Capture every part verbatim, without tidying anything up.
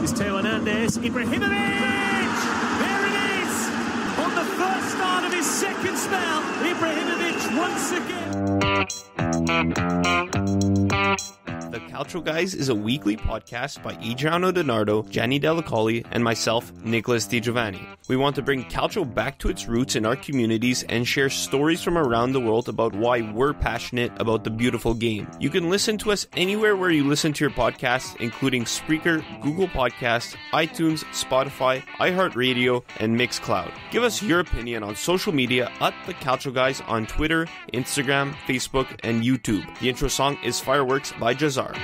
This is Teo Hernandez. Ibrahimović! There it is! On the first start of his second spell, Ibrahimović once again. The Calcio Guys is a weekly podcast by Adriano Di Nardo, Gianni Della Colli, and myself, Nicholas Di Giovanni. We want to bring Calcio back to its roots in our communities and share stories from around the world about why we're passionate about the beautiful game. You can listen to us anywhere where you listen to your podcasts, including Spreaker, Google Podcasts, iTunes, Spotify, iHeartRadio, and Mixcloud. Give us your opinion on social media at The Calcio Guys on Twitter, Instagram, Facebook, and YouTube. The intro song is Fireworks by Jazar. Welcome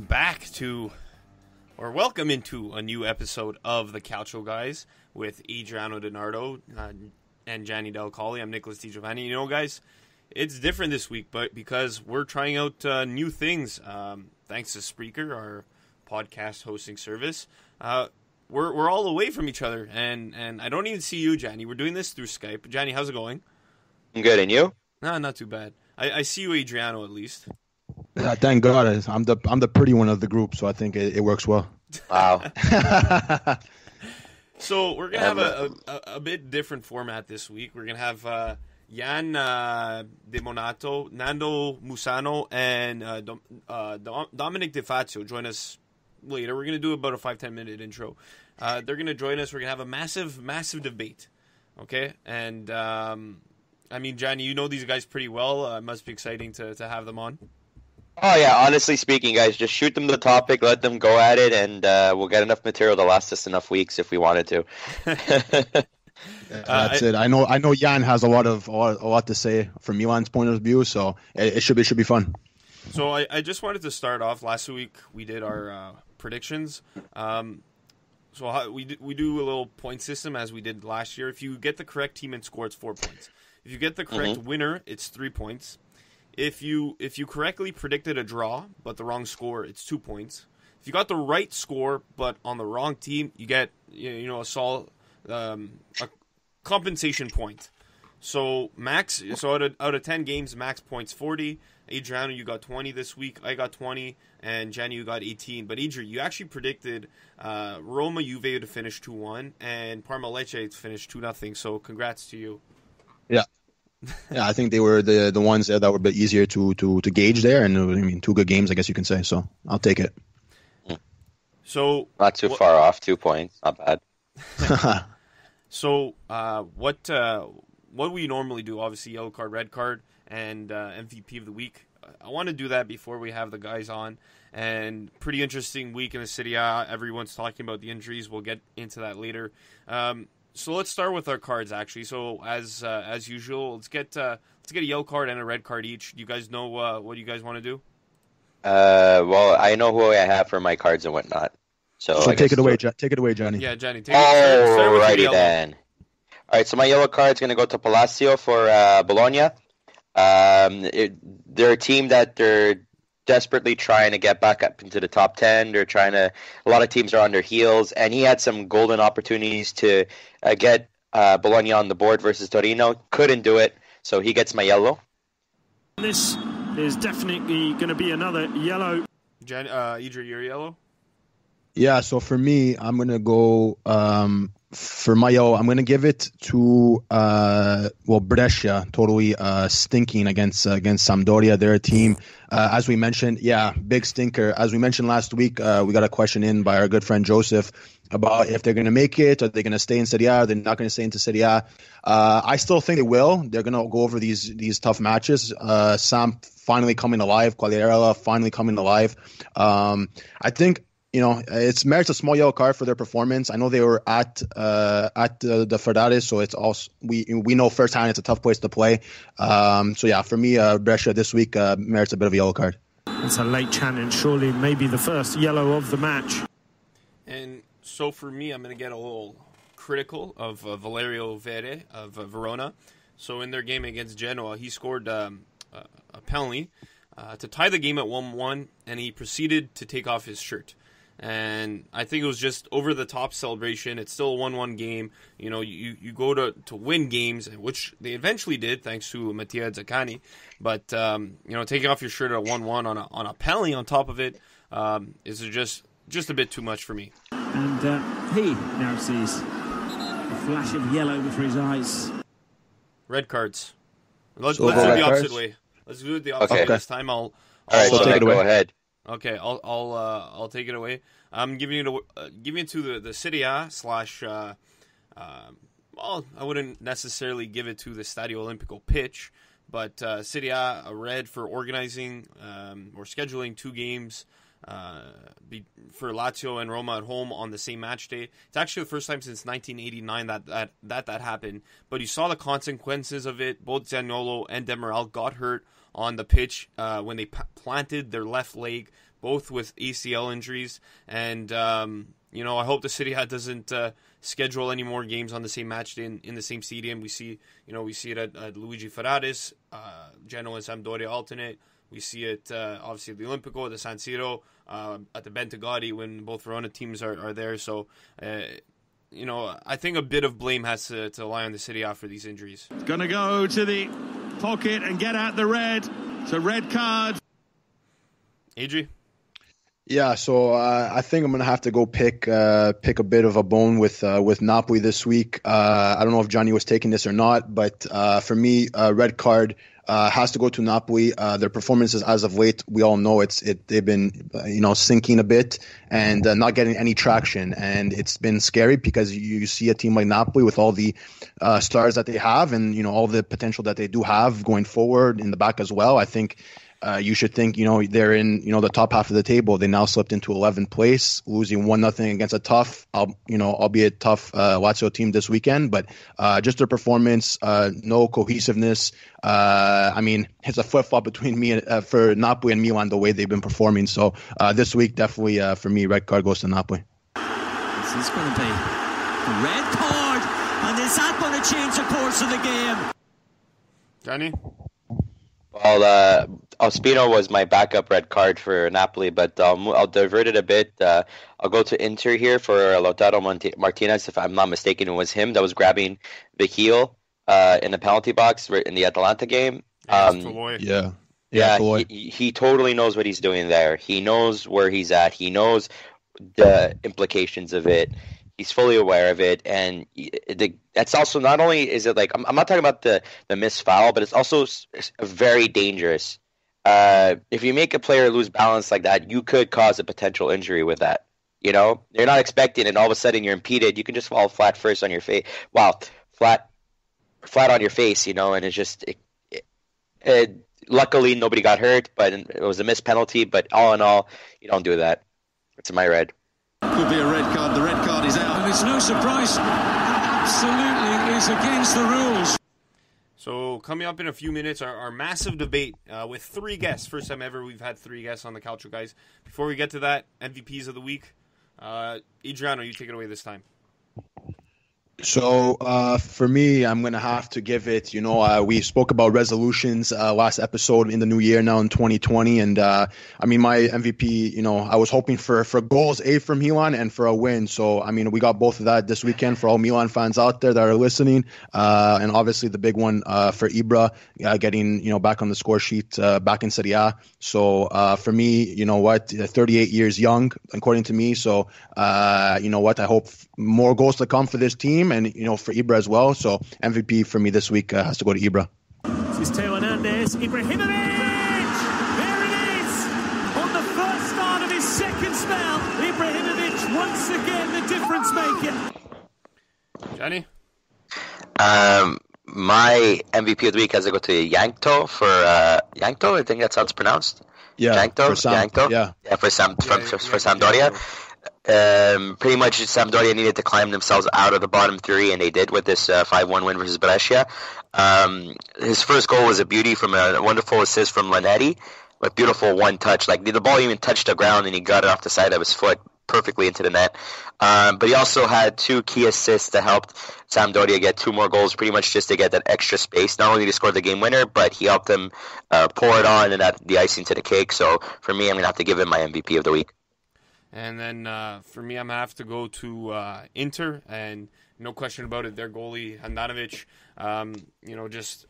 back to, or welcome into a new episode of The Calcio Guys with Adriano Di Nardo uh, and Gianni Della Colli. I'm Nicholas Di Giovanni. You know, guys, it's different this week, but because we're trying out uh, new things, um, thanks to Spreaker, our podcast hosting service, uh, we're we're all away from each other, and, and I don't even see you, Gianni. We're doing this through Skype. Gianni, how's it going? I'm good, and you? No, not too bad. I, I see you, Adriano, at least. Uh, thank God, I'm the I'm the pretty one of the group, so I think it, it works well. Wow. So we're gonna have a, a a bit different format this week. We're gonna have uh, Yan uh, Bonato, Nando Musano, and uh, Dom, uh, Dom, Domenic De Fazio join us later. We're gonna do about a five ten minute intro. Uh, they're gonna join us. We're gonna have a massive massive debate. Okay, and um, I mean, Johnny, you know these guys pretty well. Uh, it must be exciting to to have them on. Oh, yeah, honestly speaking, guys, just shoot them the topic, let them go at it, and uh, we'll get enough material to last us enough weeks if we wanted to. uh, That's I, it. I know I know Jan has a lot of a lot to say from Milan's point of view, so it, it should be should be fun. So I, I just wanted to start off. Last week we did our uh, predictions. Um, so how, we, do, we do a little point system as we did last year. If you get the correct team and score, it's four points. If you get the correct mm-hmm. winner, it's three points. If you if you correctly predicted a draw, but the wrong score, it's two points. If you got the right score, but on the wrong team, you get you know a solid um, a compensation point. So max so out of out of ten games, max points forty. Adriano, you got twenty this week. I got twenty, and Jenny, you got eighteen. But Adriano, you actually predicted uh, Roma Juve to finish two one and Parma Lecce to finish two nothing. So congrats to you. Yeah. Yeah, I think they were the, the ones that were a bit easier to, to, to gauge there. And, I mean, two good games, I guess you can say. So, I'll take it. So Not too what, far off, two points. Not bad. So, uh, what uh, what we normally do, obviously, yellow card, red card, and uh, M V P of the week. I want to do that before we have the guys on. And pretty interesting week in the Serie A. Everyone's talking about the injuries. We'll get into that later. Um So let's start with our cards, actually. So as uh, as usual, let's get uh, let's get a yellow card and a red card each. Do you guys know uh, what you guys want to do? Uh, well, I know who I have for my cards and whatnot. So, so take it away, jo take it away, Johnny. Yeah, Johnny. Take All it righty then. All right, so my yellow card is going to go to Palacio for uh, Bologna. Um, it, they're a team that they're desperately trying to get back up into the top ten. They're trying to. A lot of teams are on their heels, and he had some golden opportunities to uh, get uh, Bologna on the board versus Torino. Couldn't do it, so he gets my yellow. This is definitely going to be another yellow. Jen, uh, Idra, your yellow. Yeah, so for me, I'm going to go um, for my yellow. I'm going to give it to uh, well Brescia, totally uh, stinking against uh, against Sampdoria. They're a team, uh, as we mentioned, yeah, big stinker. As we mentioned last week, uh, we got a question in by our good friend Joseph about if they're going to make it, are they going to stay in Serie A? They're not going to stay into Serie A. Uh, I still think they will. They're going to go over these these tough matches. Uh, Samp finally coming alive. Cuadrado finally coming alive. Um, I think. You know, it's merits a small yellow card for their performance. I know they were at uh, at uh, the Ferrari, so it's also we we know firsthand it's a tough place to play. Um, so yeah, for me, uh, Brescia this week uh, merits a bit of a yellow card. It's a late challenge, surely maybe the first yellow of the match. And so for me, I'm going to get a little critical of uh, Valerio Vere of uh, Verona. So in their game against Genoa, he scored um, a penalty. uh, to tie the game at one one, and he proceeded to take off his shirt. And I think it was just over-the-top celebration. It's still a one one game. You know, you, you go to, to win games, which they eventually did, thanks to Mattia Zaccani. But, um, you know, taking off your shirt at one one on a, on a penalty on top of it um, is just, just a bit too much for me. And uh, he now sees a flash of yellow before his eyes. Red cards. Let's, so let's do it the opposite cards? way. Let's do it the opposite okay. way this time. I'll, I'll All right, so uh, take it away. Go ahead. Okay, I'll I'll uh, I'll take it away. I'm giving it to uh, giving it to the the Serie A slash. Uh, uh, well, I wouldn't necessarily give it to the Stadio Olimpico pitch, but uh, Serie A red for organizing um, or scheduling two games uh, be, for Lazio and Roma at home on the same match day. It's actually the first time since nineteen eighty-nine that that that, that happened. But you saw the consequences of it. Both Zaniolo and Demiral got hurt on the pitch uh, when they p planted their left leg, both with A C L injuries. And, um, you know, I hope the Serie A doesn't uh, schedule any more games on the same match day in, in the same stadium. We see, you know, we see it at, at Luigi Ferraris, uh, Genoa and Sampdoria alternate. We see it, uh, obviously, at the Olimpico, the San Siro, uh, at the Bentegadi when both Verona teams are, are there. So, uh, you know, I think a bit of blame has to, to lie on the Serie A for these injuries. It's going to go to the pocket and get out the red. It's a red card. Adri? Yeah, so uh, I think I'm gonna have to go pick uh, pick a bit of a bone with uh, with Napoli this week. Uh, I don't know if Johnny was taking this or not, but uh, for me, uh, red card uh, has to go to Napoli. Uh, their performances as of late, we all know it's it they've been you know sinking a bit and uh, not getting any traction, and it's been scary because you, you see a team like Napoli with all the uh, stars that they have and you know all the potential that they do have going forward in the back as well. I think. Uh, you should think, you know, they're in, you know, the top half of the table. They now slipped into eleventh place, losing one nothing against a tough, um, you know, albeit tough uh, Lazio team this weekend. But uh, just their performance, uh, no cohesiveness. Uh, I mean, it's a flip flop between me and, uh, for Napoli and Milan the way they've been performing. So uh, this week, definitely uh, for me, red card goes to Napoli. This is going to be a red card, and is that going to change the course of the game? Johnny. Well, uh, Ospino was my backup red card for Napoli, but um, I'll divert it a bit. Uh, I'll go to Inter here for Lautaro Mont Martinez, if I'm not mistaken. It was him that was grabbing the heel uh, in the penalty box in the Atalanta game. Um, yeah, yeah, yeah, yeah he, he totally knows what he's doing there. He knows where he's at. He knows the implications of it. He's fully aware of it, and the, that's also not only is it like I'm, I'm not talking about the the missed foul, but it's also very dangerous. Uh, if you make a player lose balance like that, you could cause a potential injury with that. You know, you're not expecting, and all of a sudden you're impeded. You can just fall flat first on your face. Wow, flat, flat on your face. You know, and it's just. It, it, it, luckily, nobody got hurt, but it was a missed penalty. But all in all, you don't do that. It's my red. Could be a red card. The red card is out. And it's no surprise. Absolutely is against the rules. So coming up in a few minutes, our, our massive debate uh, with three guests. First time ever we've had three guests on the Calcio Guys. Before we get to that, M V Ps of the week. Uh, Adriano, you take it away this time. So uh, for me, I'm going to have to give it, you know, uh, we spoke about resolutions uh, last episode in the new year now in twenty twenty. And uh, I mean, my M V P, you know, I was hoping for, for goals, A from Milan and for a win. So, I mean, we got both of that this weekend for all Milan fans out there that are listening. Uh, and obviously the big one uh, for Ibra uh, getting, you know, back on the score sheet, uh, back in Serie A. So uh, for me, you know what, thirty-eight years young, according to me. So, uh, you know what, I hope more goals to come for this team. And, you know, for Ibra as well. So M V P for me this week uh, has to go to Ibra. This is Teo Hernandez. Ibrahimović! There it is! On the first start of his second spell, Ibrahimović once again the difference maker. Johnny? Um, my M V P of the week has to go to Jankto for uh, Jankto. I think that's how it's pronounced. Yeah, Jankto. For Sam, Jankto. Yeah. yeah, for Sam yeah, from yeah, for Sampdoria. Yeah. Um, pretty much Sampdoria needed to climb themselves out of the bottom three, and they did with this uh, five one win versus Brescia. Um, his first goal was a beauty from a wonderful assist from Lanetti. A beautiful one touch. Like, the ball even touched the ground, and he got it off the side of his foot. perfectly into the net. Um, but he also had two key assists that helped Sampdoria get two more goals, pretty much just to get that extra space. Not only did he score the game winner, but he helped them uh, pour it on and add the icing to the cake. So for me, I'm going to have to give him my M V P of the week. And then uh, for me, I'm going to have to go to uh, Inter, and no question about it, their goalie, Handanovic, um, you know, just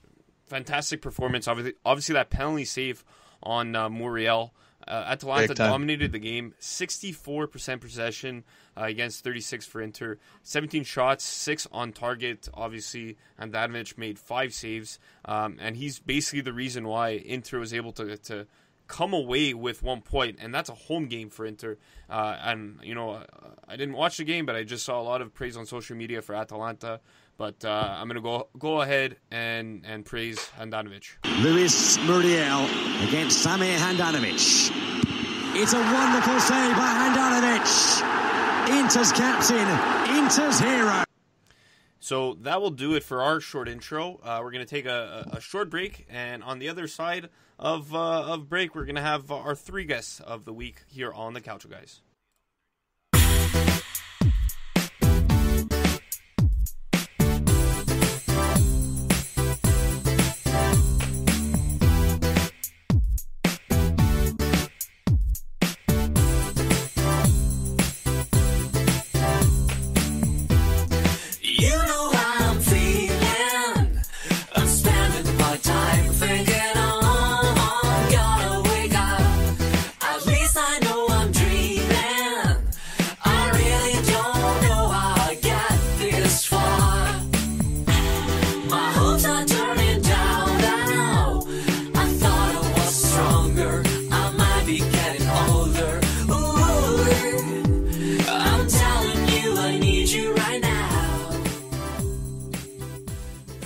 fantastic performance. Obviously, obviously that penalty save on uh, Muriel. Uh, Atalanta dominated the game, sixty-four percent possession uh, against thirty-six for Inter, seventeen shots, six on target. Obviously, Handanovic made five saves, um, and he's basically the reason why Inter was able to to come away with one point, and that's a home game for Inter. Uh, and, you know, I didn't watch the game, but I just saw a lot of praise on social media for Atalanta. But uh, I'm going to go go ahead and, and praise Handanovic. Luis Muriel against Samir Handanovic. It's a wonderful save by Handanovic. Inter's captain, Inter's hero. So that will do it for our short intro. Uh, we're going to take a, a short break, and on the other side of uh, of break, we're going to have our three guests of the week here on the Calcio Guys.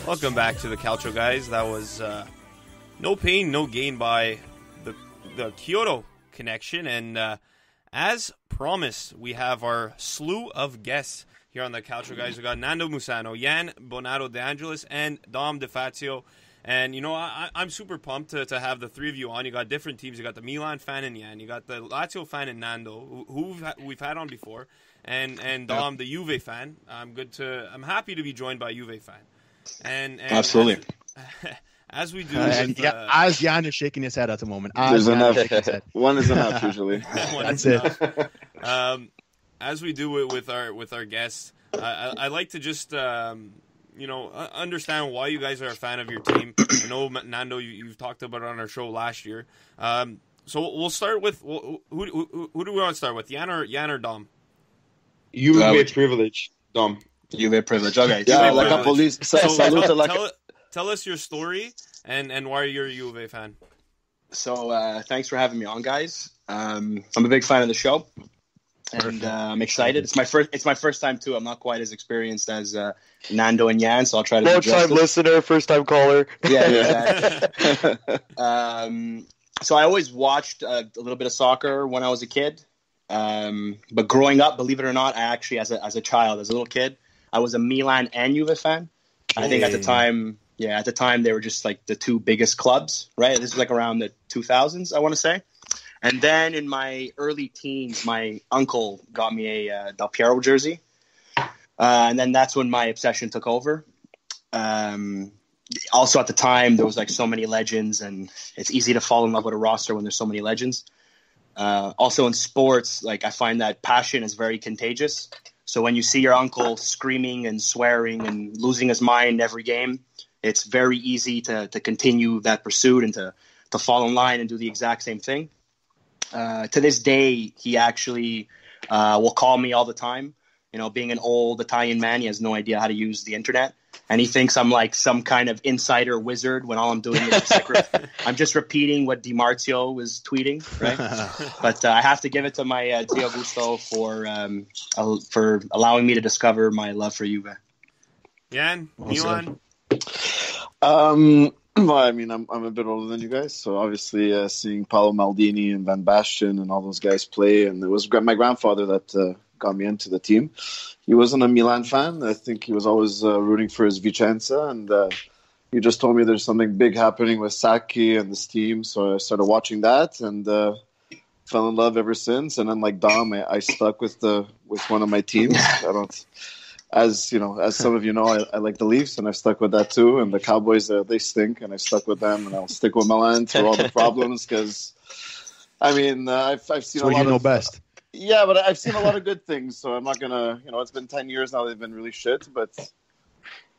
Welcome back to the Calcio Guys. That was uh, no pain, no gain by the the Kyoto connection. And uh, as promised, we have our slew of guests here on the Calcio Guys. We got Nando Musano, Yann Bonato De Angelis, and Dom De Fazio. And, you know, I, I'm super pumped to, to have the three of you on. You got different teams. You got the Milan fan in Yann. You got the Lazio fan in Nando, who we've, we've had on before. And, and Dom, yep. The Juve fan. I'm good to. I'm happy to be joined by a Juve fan. And, and absolutely, as, as we do, uh, with, and, yeah, uh, as Jan is shaking his head at the moment, there's enough. One is enough usually. That's enough. It. Um, as we do it with our with our guests, uh, I, I like to just um, you know understand why you guys are a fan of your team. I know Nando, you, you've talked about it on our show last year. Um, so we'll start with who, who who do we want to start with, Jan or Jan or Dom? You would be a privilege, Dom. You were privileged. Okay. Yeah, like privilege. A police. So, salute, tell, like tell, tell us your story and, and why you're a Juve fan. So, uh, thanks for having me on, guys. Um, I'm a big fan of the show, and uh, I'm excited. It's my first. It's my first time too. I'm not quite as experienced as uh, Nando and Yan, so I'll try to. Long time listener, first time caller. Yeah, exactly. um, so I always watched uh, a little bit of soccer when I was a kid, um, but growing up, believe it or not, I actually, as a as a child, as a little kid, I was a Milan and Juve fan. I hey. think at the time, yeah, at the time they were just like the two biggest clubs, right? This was like around the two thousands, I want to say. And then in my early teens, my uncle got me a uh, Del Piero jersey. Uh, and then that's when my obsession took over. Um, also at the time, there was like so many legends, and it's easy to fall in love with a roster when there's so many legends. Uh, also in sports, like I find that passion is very contagious. So when you see your uncle screaming and swearing and losing his mind every game, it's very easy to to continue that pursuit and to, to fall in line and do the exact same thing. Uh, to this day, he actually uh, will call me all the time. You know, being an old Italian man, he has no idea how to use the internet. And he thinks I'm like some kind of insider wizard when all I'm doing is just like re- I'm just repeating what Di Marzio was tweeting, right? But uh, I have to give it to my uh, Tio Gusto for um, uh, for allowing me to discover my love for Juve. Yan, Milan. Um, well, I mean, I'm I'm a bit older than you guys, so obviously uh, seeing Paolo Maldini and Van Basten and all those guys play, and it was my grandfather that uh, got me into the team. He wasn't a Milan fan. I think he was always uh, rooting for his Vicenza. And uh, he just told me there's something big happening with Sacchi and this team. So I started watching that. And uh, fell in love ever since. And unlike Dom, I, I stuck with the with one of my teams. I don't, as you know, as some of you know, I, I like the Leafs, and I've stuck with that too. And the Cowboys, uh, they stink, and I stuck with them, and I'll stick with Milan through all the problems because, I mean, uh, I've I've seen so a lot you know of best. Yeah, but I've seen a lot of good things, so I'm not gonna. You know, it's been ten years now; they've been really shit, but.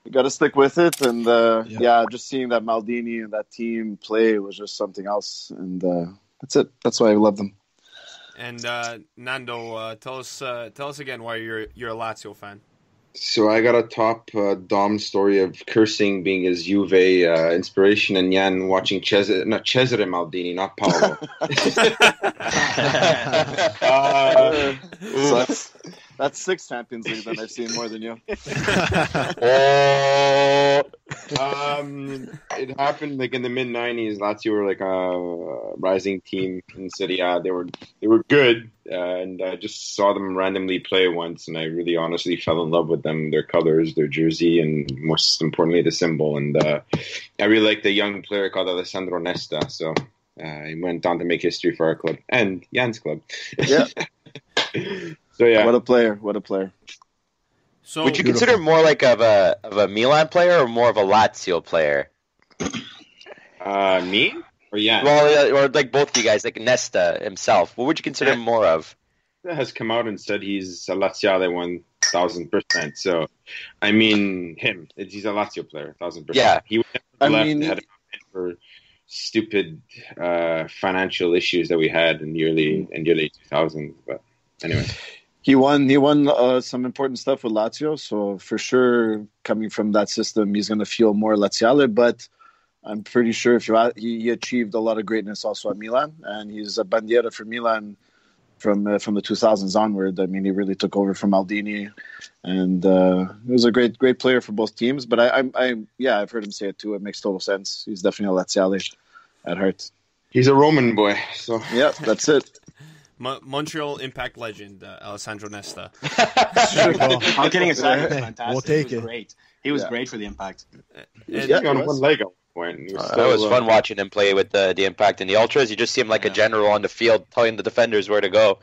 You got to stick with it, and uh, yeah. yeah, just seeing that Maldini and that team play was just something else, and uh, that's it. That's why I love them. And uh, Nando, uh, tell us, uh, tell us again why you're you're a Lazio fan. So I got a top uh, Dom story of cursing being his Juve uh, inspiration, and Yan watching Cesare, not Cesare Maldini, not Paolo. uh, so that's six Champions League that I've seen more than you. uh, um, it happened like in the mid nineties. Lazio were like a rising team in Serie A. They were they were good, uh, and I just saw them randomly play once, and I really honestly fell in love with them, their colors, their jersey, and most importantly the symbol. And uh, I really liked a young player called Alessandro Nesta, so uh, he went on to make history for our club and Jan's club. Yeah. So, yeah. What a player! What a player! So would you beautiful. Consider more like of a of a Milan player or more of a Lazio player? Uh, me or yeah? Well, or like both of you guys, like Nesta himself. What would you consider yeah. more of? That has come out and said he's a Laziale one thousand percent. So, I mean, him. He's a Lazio player, thousand percent. Yeah, he would have left I mean, had for stupid uh, financial issues that we had in the early in the early two thousands, but anyway. He won. He won uh, some important stuff with Lazio, so for sure, coming from that system, he's going to feel more Laziale. But I'm pretty sure if you he, he achieved a lot of greatness also at Milan, and he's a bandiera for Milan from uh, from the two thousands onward. I mean, he really took over from Maldini, and uh, he was a great great player for both teams. But I, I, I, yeah, I've heard him say it too. It makes total sense. He's definitely a Laziale at heart. He's a Roman boy. So yeah, that's it. Mo- Montreal Impact legend uh, Alessandro Nesta. I'm getting excited. Fantastic. We'll take it. He was it. Great. He was yeah. great for the Impact. He was yeah, on one leg. It was, uh, so, was uh, fun watching him play with the, the Impact and the Ultras. You just see him like yeah. a general on the field telling the defenders where to go.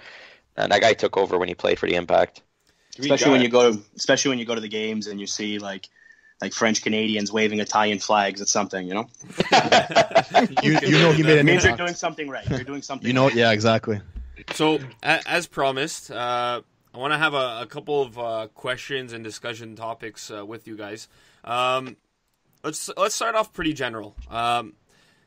And that guy took over when he played for the Impact. Especially when you go to, especially when you go to the games and you see like. Like French Canadians waving Italian flags at something, you know. you, you, you know he made it means you're doing something right. You're doing something. You know, right. Yeah, exactly. So, as promised, uh, I want to have a, a couple of uh, questions and discussion topics uh, with you guys. Um, let's let's start off pretty general. Um,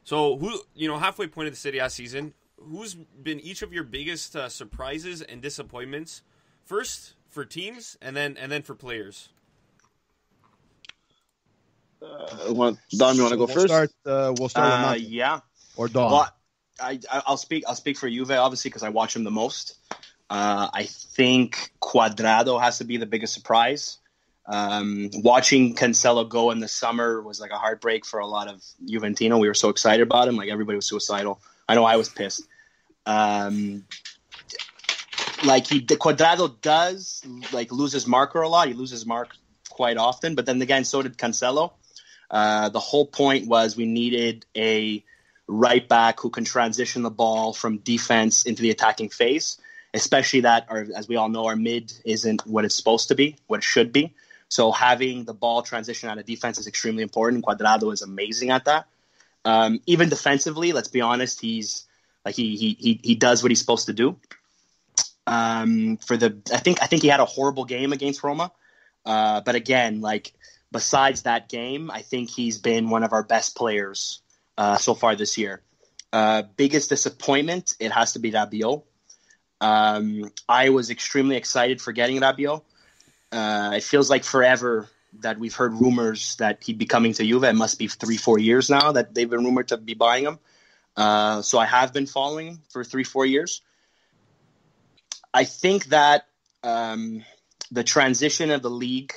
so, who you know, halfway point of the Serie A season, who's been each of your biggest uh, surprises and disappointments? First for teams, and then and then for players. Uh, want, Dom, you want to go we'll first? Start, uh, we'll start. Uh, yeah, or Dom. Well, I, I'll speak. I'll speak for Juve, obviously, because I watch him the most. Uh, I think Cuadrado has to be the biggest surprise. Um, watching Cancelo go in the summer was like a heartbreak for a lot of Juventino. We were so excited about him; like everybody was suicidal. I know I was pissed. Um, like he, Cuadrado does like lose his marker a lot. He loses mark quite often, but then again, so did Cancelo. Uh, the whole point was we needed a right back who can transition the ball from defense into the attacking phase, especially that, our, as we all know, our mid isn't what it's supposed to be, what it should be. So having the ball transition out of defense is extremely important. Cuadrado is amazing at that. Um, even defensively, let's be honest, he's like he he he, he does what he's supposed to do. Um, for the I think I think he had a horrible game against Roma, uh, but again, like besides that game, I think he's been one of our best players Uh, so far this year. Uh, biggest disappointment, it has to be Rabiot. Um, I was extremely excited for getting Rabiot. Uh, it feels like forever that we've heard rumors that he'd be coming to Juve. It must be three, four years now that they've been rumored to be buying him. Uh, so I have been following him for three, four years. I think that um, the transition of the league,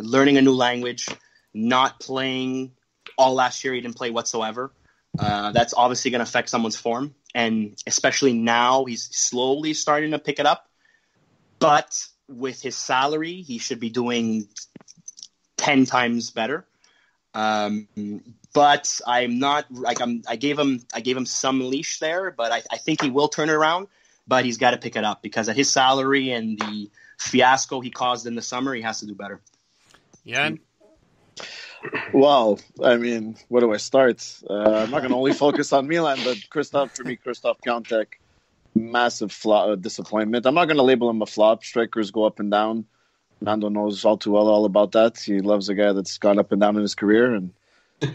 learning a new language, not playing all last year, he didn't play whatsoever. Uh, that's obviously going to affect someone's form, and especially now he's slowly starting to pick it up. But with his salary, he should be doing ten times better. Um, but I'm not like I'm. I gave him. I gave him some leash there, but I, I think he will turn it around. but he's got to pick it up because at his salary and the fiasco he caused in the summer, he has to do better. Yeah. Well, I mean, where do I start? Uh, I'm not going to only focus on Milan, but Christoph, for me, Christoph Piontek, massive flop, uh, disappointment. I'm not going to label him a flop. Strikers go up and down. Nando knows all too well all about that. He loves a guy that's gone up and down in his career, and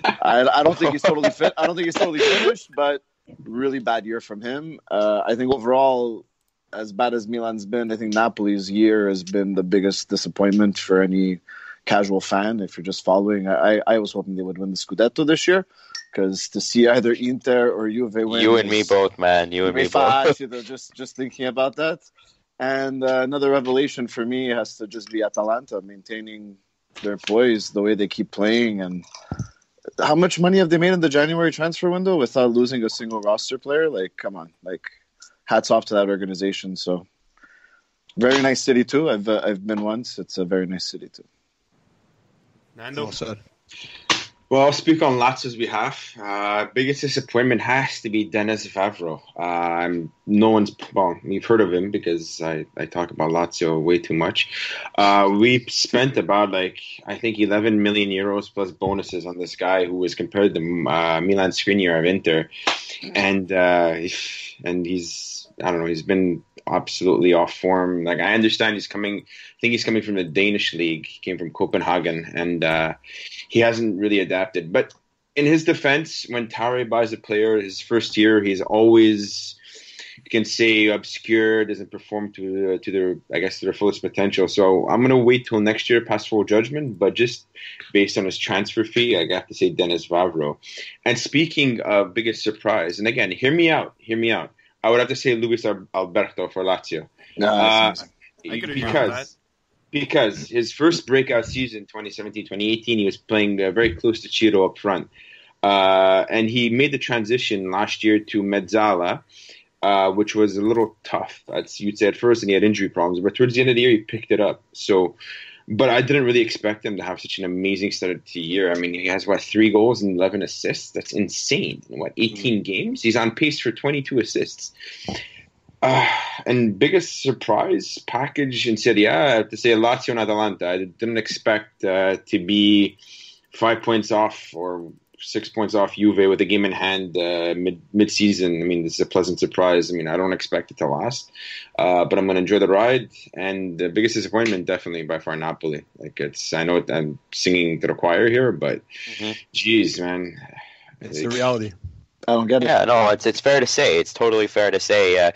I, I don't think he's totally fit. I don't think he's totally finished, but really bad year from him. Uh, I think overall, as bad as Milan's been, I think Napoli's year has been the biggest disappointment for any casual fan. If you're just following, I, I was hoping they would win the Scudetto this year, because to see either Inter or Juve win, you and me both, man. You and me both. just just thinking about that. And uh, another revelation for me has to just be Atalanta maintaining their poise, the way they keep playing, and how much money have they made in the January transfer window without losing a single roster player? Like, come on, like, hats off to that organization. So, very nice city too. I've uh, I've been once. It's a very nice city too. Nando, well, well, I'll speak on Lazio's behalf. Uh, biggest disappointment has to be Denis Vavro. Um, no one's, well, you've heard of him because I, I talk about Lazio way too much. Uh, we spent about, like, I think eleven million euros plus bonuses on this guy who was compared to uh, Milan Skriniar of Inter. And, uh, and he's, I don't know, he's been absolutely off form. Like, I understand he's coming, I think he's coming from the Danish league. He came from Copenhagen, and uh, he hasn't really adapted. But in his defense, when Toure buys a player his first year, he's always, you can say, obscure, doesn't perform to, to their, I guess, their fullest potential. So I'm going to wait till next year, pass full judgment, but just based on his transfer fee, I have to say Denis Vavro. And speaking of biggest surprise, and again, hear me out, hear me out. I would have to say Luis Alberto for Lazio. No, uh, because, because his first breakout season, twenty seventeen twenty eighteen, he was playing uh, very close to Ciro up front. Uh, and he made the transition last year to Mezzala, uh, which was a little tough, as you'd say at first, and he had injury problems. But towards the end of the year, he picked it up. So, but I didn't really expect him to have such an amazing start to the year. I mean, he has, what, three goals and eleven assists? That's insane. In, what, eighteen mm-hmm. games? He's on pace for twenty-two assists. Uh, and biggest surprise package in Serie A, I have to say Lazio and Atalanta. I didn't expect uh, to be five points off or six points off Juve with a game in hand uh, mid, mid-season. I mean, this is a pleasant surprise. I mean, I don't expect it to last, uh, but I'm going to enjoy the ride. And the biggest disappointment, definitely, by far, Napoli. Like, it's, I know I'm singing to the choir here, but, mm-hmm. geez, man. It's, it's the reality. I don't get it. Yeah, no, it's it's fair to say. It's totally fair to say. Uh,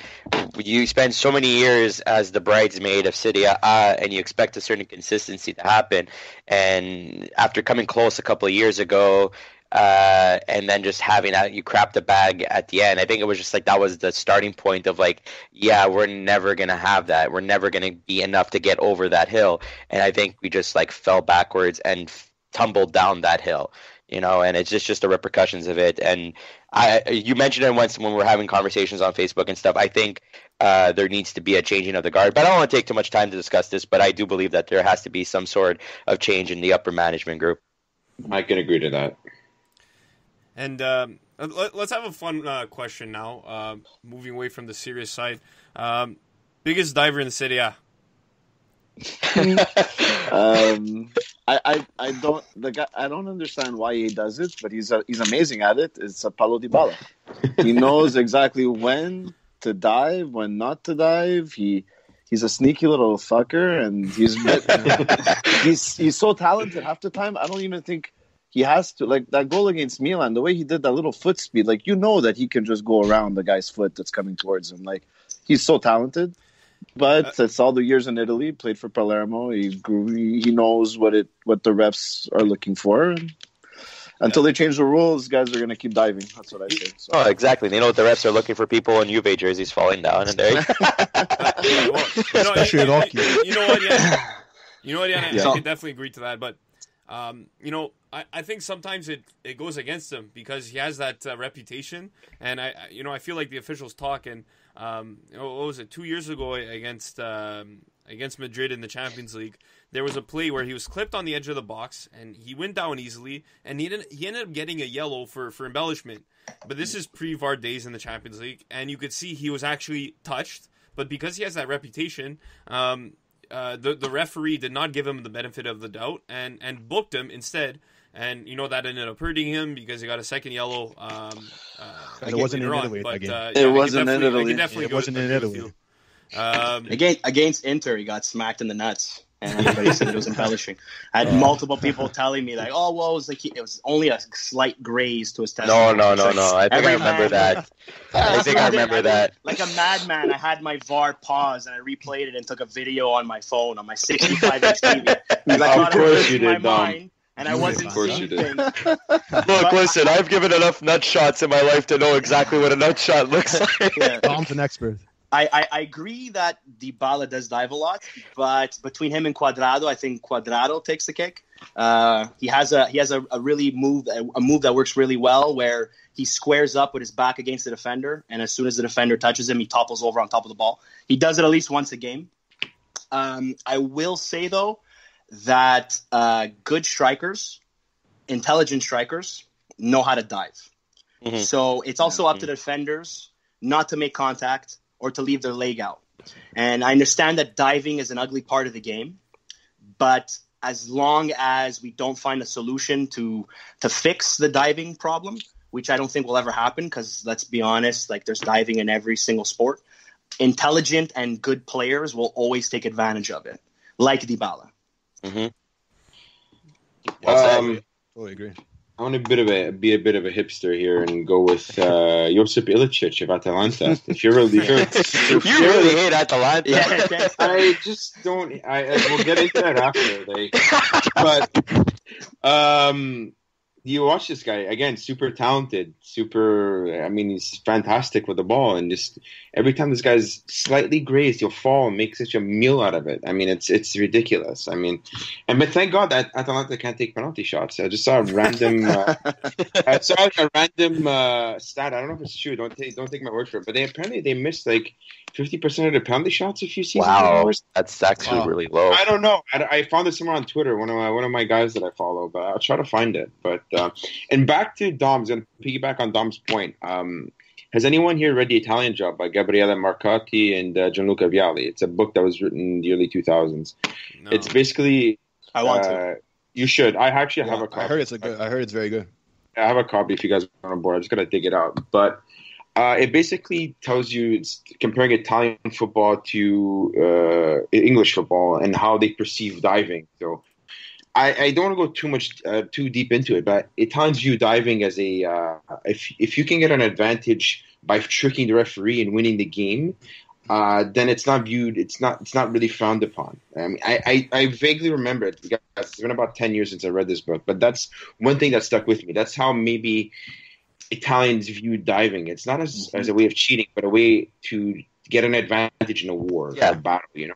you spend so many years as the bridesmaid of Serie A, and you expect a certain consistency to happen. And after coming close a couple of years ago, Uh, and then just having that, you crap the bag at the end. I think it was just like that was the starting point of like, yeah, we're never going to have that. We're never going to be enough to get over that hill. And I think we just like fell backwards and f- tumbled down that hill, you know, and it's just, just the repercussions of it. And I, you mentioned it once when we were having conversations on Facebook and stuff. I think uh, there needs to be a changing of the guard, but I don't want to take too much time to discuss this, but I do believe that there has to be some sort of change in the upper management group. I can agree to that. And um, let, let's have a fun uh, question now, uh, moving away from the serious side. Um, biggest diver in the Serie A? um, I, I, I don't the guy, I don't understand why he does it, but he's a, he's amazing at it. It's a Paulo Dybala. He knows exactly when to dive, when not to dive. He he's a sneaky little fucker, and he's he's he's so talented half the time. I don't even think. He has to, like, that goal against Milan, the way he did that little foot speed, like, you know that he can just go around the guy's foot that's coming towards him. Like, he's so talented. But that's all the years in Italy, played for Palermo. He grew, he knows what it what the refs are looking for. And until they change the rules, guys are going to keep diving. That's what I say. So. Oh, exactly. They know what the refs are looking for, people in Juve jerseys falling down. And there. Especially at all. You know what, yeah. You know what, yeah, yeah. I could definitely agree to that, but Um, you know, I, I think sometimes it, it goes against him because he has that uh, reputation, and I, I you know I feel like the officials talk. And um, you know, what was it two years ago against um, against Madrid in the Champions League, there was a play where he was clipped on the edge of the box, and he went down easily, and he, didn't, he ended up getting a yellow for, for embellishment. But this is pre-V A R days in the Champions League, and you could see he was actually touched, but because he has that reputation, um, uh, the, the referee did not give him the benefit of the doubt and, and booked him instead. And, you know, that ended up hurting him because he got a second yellow. Um, uh, it wasn't in Italy. But, uh, yeah, it wasn't in Italy. It wasn't in Italy. Um, against, against Inter, he got smacked in the nuts. And everybody said it was embellishing. I had uh, multiple people telling me, like, oh, well, it was, like he, it was only a slight graze to his testicle. No, no, no, like, no. I think I remember that. I think I remember I did, that. I did, like a madman, I had my V A R pause, and I replayed it and took a video on my phone, on my sixty-five inch T V. Of course you did, Dom. And I wasn't seeing things. Look, but listen, I've given enough nut shots in my life to know exactly what a nut shot looks like. Yeah. Dom's an expert. I, I, I agree that Dybala does dive a lot, but between him and Cuadrado, I think Cuadrado takes the kick. Uh, he has a he has a, a really move a move that works really well, where he squares up with his back against the defender, and as soon as the defender touches him, he topples over on top of the ball. He does it at least once a game. Um, I will say, though, that uh, good strikers, intelligent strikers, know how to dive. Mm-hmm. So it's also mm-hmm. up to the defenders not to make contact or to leave their leg out. And I understand that diving is an ugly part of the game, but as long as we don't find a solution to to fix the diving problem, which I don't think will ever happen, because let's be honest, like there's diving in every single sport, intelligent and good players will always take advantage of it, like Dybala. Mm-hmm. Um, totally agree. I want to bit of a, be a bit of a hipster here and go with uh, Josip Ilicic of Atalanta. If you're really, if you're, if you you're really hate Atalanta, yeah, I just don't. I, I we'll get into that after. Like, but um, you watch this guy again, super talented, super. I mean, he's fantastic with the ball, and just every time this guy's slightly grazed, he'll fall and make such a meal out of it. I mean, it's it's ridiculous. I mean, and but thank God that Atalanta can't take penalty shots. I just saw a random, uh, I saw like a random uh, stat. I don't know if it's true. Don't take don't take my word for it. But they apparently they missed like fifty percent of their penalty shots a few seasons ago. Wow, that's actually wow. really low. I don't know. I, I found this somewhere on Twitter. One of my one of my guys that I follow, but I'll try to find it. But Uh, and back to Dom's, and piggyback on Dom's point. Um, has anyone here read The Italian Job by Gabriele Marcotti and uh, Gianluca Vialli? It's a book that was written in the early two thousands. No. It's basically. I want uh, to. You should. I actually yeah, have a copy. I heard it's a good. I heard it's very good. I have a copy if you guys are on board. I just gotta dig it out, but. Uh, it basically tells you, it's comparing Italian football to uh, English football and how they perceive diving. So I, I don't want to go too much uh, too deep into it, but Italians view diving as a uh, if if you can get an advantage by tricking the referee and winning the game, uh, then it's not viewed it's not it's not really frowned upon. I mean, I, I, I vaguely remember it. It's been about ten years since I read this book, but that's one thing that stuck with me. That's how maybe Italians view diving. It's not as mm-hmm. as a way of cheating, but a way to get an advantage in a war, yeah. a battle, you know.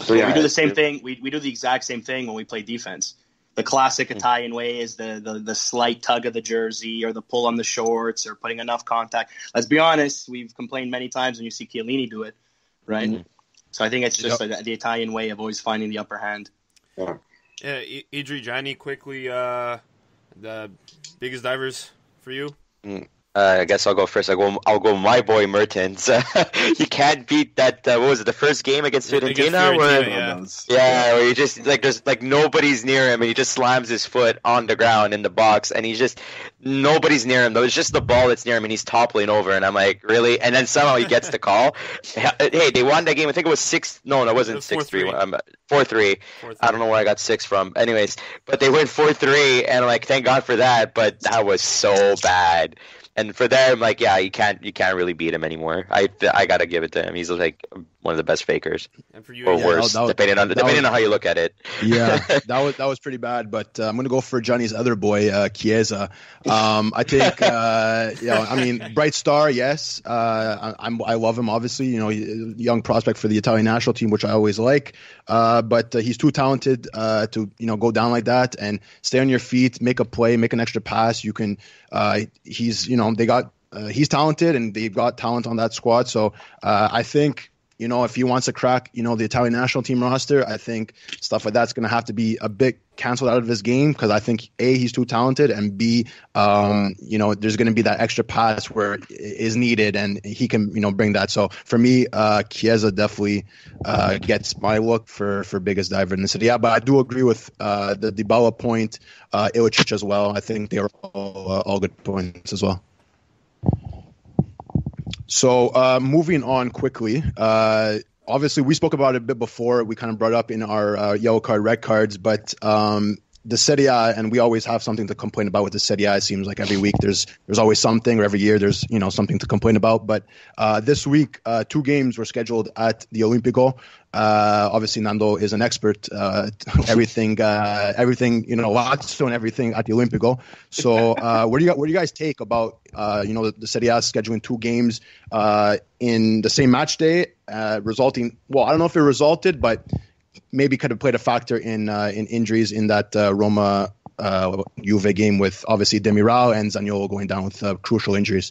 So, yeah, we do the same thing. We we do the exact same thing when we play defense. The classic Italian way is the, the, the slight tug of the jersey or the pull on the shorts or putting enough contact. Let's be honest, we've complained many times when you see Chiellini do it, right? Mm-hmm. So I think it's just yep. a, the Italian way of always finding the upper hand. Yeah, yeah Idri, Gianni, quickly, uh, the biggest divers for you? Mm. Uh, I guess I'll go first. I'll go, I'll go my boy Mertens. He can't beat that, uh, what was it, the first game against Fiorentina? Where, yeah, yeah where he just, like, there's, like, nobody's near him, and he just slams his foot on the ground in the box, and he's just, nobody's near him, though. It's just the ball that's near him, and he's toppling over, and I'm like, really? And then somehow he gets the call. Hey, they won that game. I think it was six, no, no, it wasn't six three. four three. I don't know where I got six from. Anyways, but they win four three, and I'm like, thank God for that, but that was so bad. And for there, I'm like, yeah, you can't, you can't really beat him anymore. I, I gotta give it to him. He's like one of the best fakers, and for you, or yeah, worse, that was, depending on depending was, on how you look at it. Yeah, that was that was pretty bad. But uh, I'm gonna go for Johnny's other boy, uh, Chiesa. Um, I think, uh, you know, I mean, bright star, yes. Uh, I, I'm, I love him, obviously. You know, young prospect for the Italian national team, which I always like. Uh, but uh, he's too talented uh, to, you know, go down like that and stay on your feet, make a play, make an extra pass. You can. Uh, he's, you know, they got. Uh, he's talented, and they've got talent on that squad. So uh, I think you know, if he wants to crack, you know, the Italian national team roster, I think stuff like that's going to have to be a bit canceled out of his game, because I think A, he's too talented, and B, um, you know, there's going to be that extra pass where it is needed, and he can, you know, bring that. So for me, uh, Chiesa definitely uh, gets my look for for biggest diver in the city. Yeah, but I do agree with uh, the Dybala point, uh, Ilicic as well. I think they are all, uh, all good points as well. So uh, moving on quickly, uh, obviously we spoke about it a bit before. We kind of brought up in our uh, yellow card, red cards, but um, the Serie A, and we always have something to complain about with the Serie A. It seems like every week there's there's always something, or every year there's, you know, something to complain about. But uh, this week, uh, two games were scheduled at the Olimpico. Uh, obviously, Nando is an expert. Uh, everything, uh, everything, you know, Lazio and everything at the Olimpico. So, uh, what do you what do you guys take about uh, you know the, the Serie A scheduling two games uh, in the same match day, uh, resulting? Well, I don't know if it resulted, but maybe could have played a factor in uh, in injuries in that uh, Roma uh, Juve game, with obviously Demiral and Zaniolo going down with uh, crucial injuries.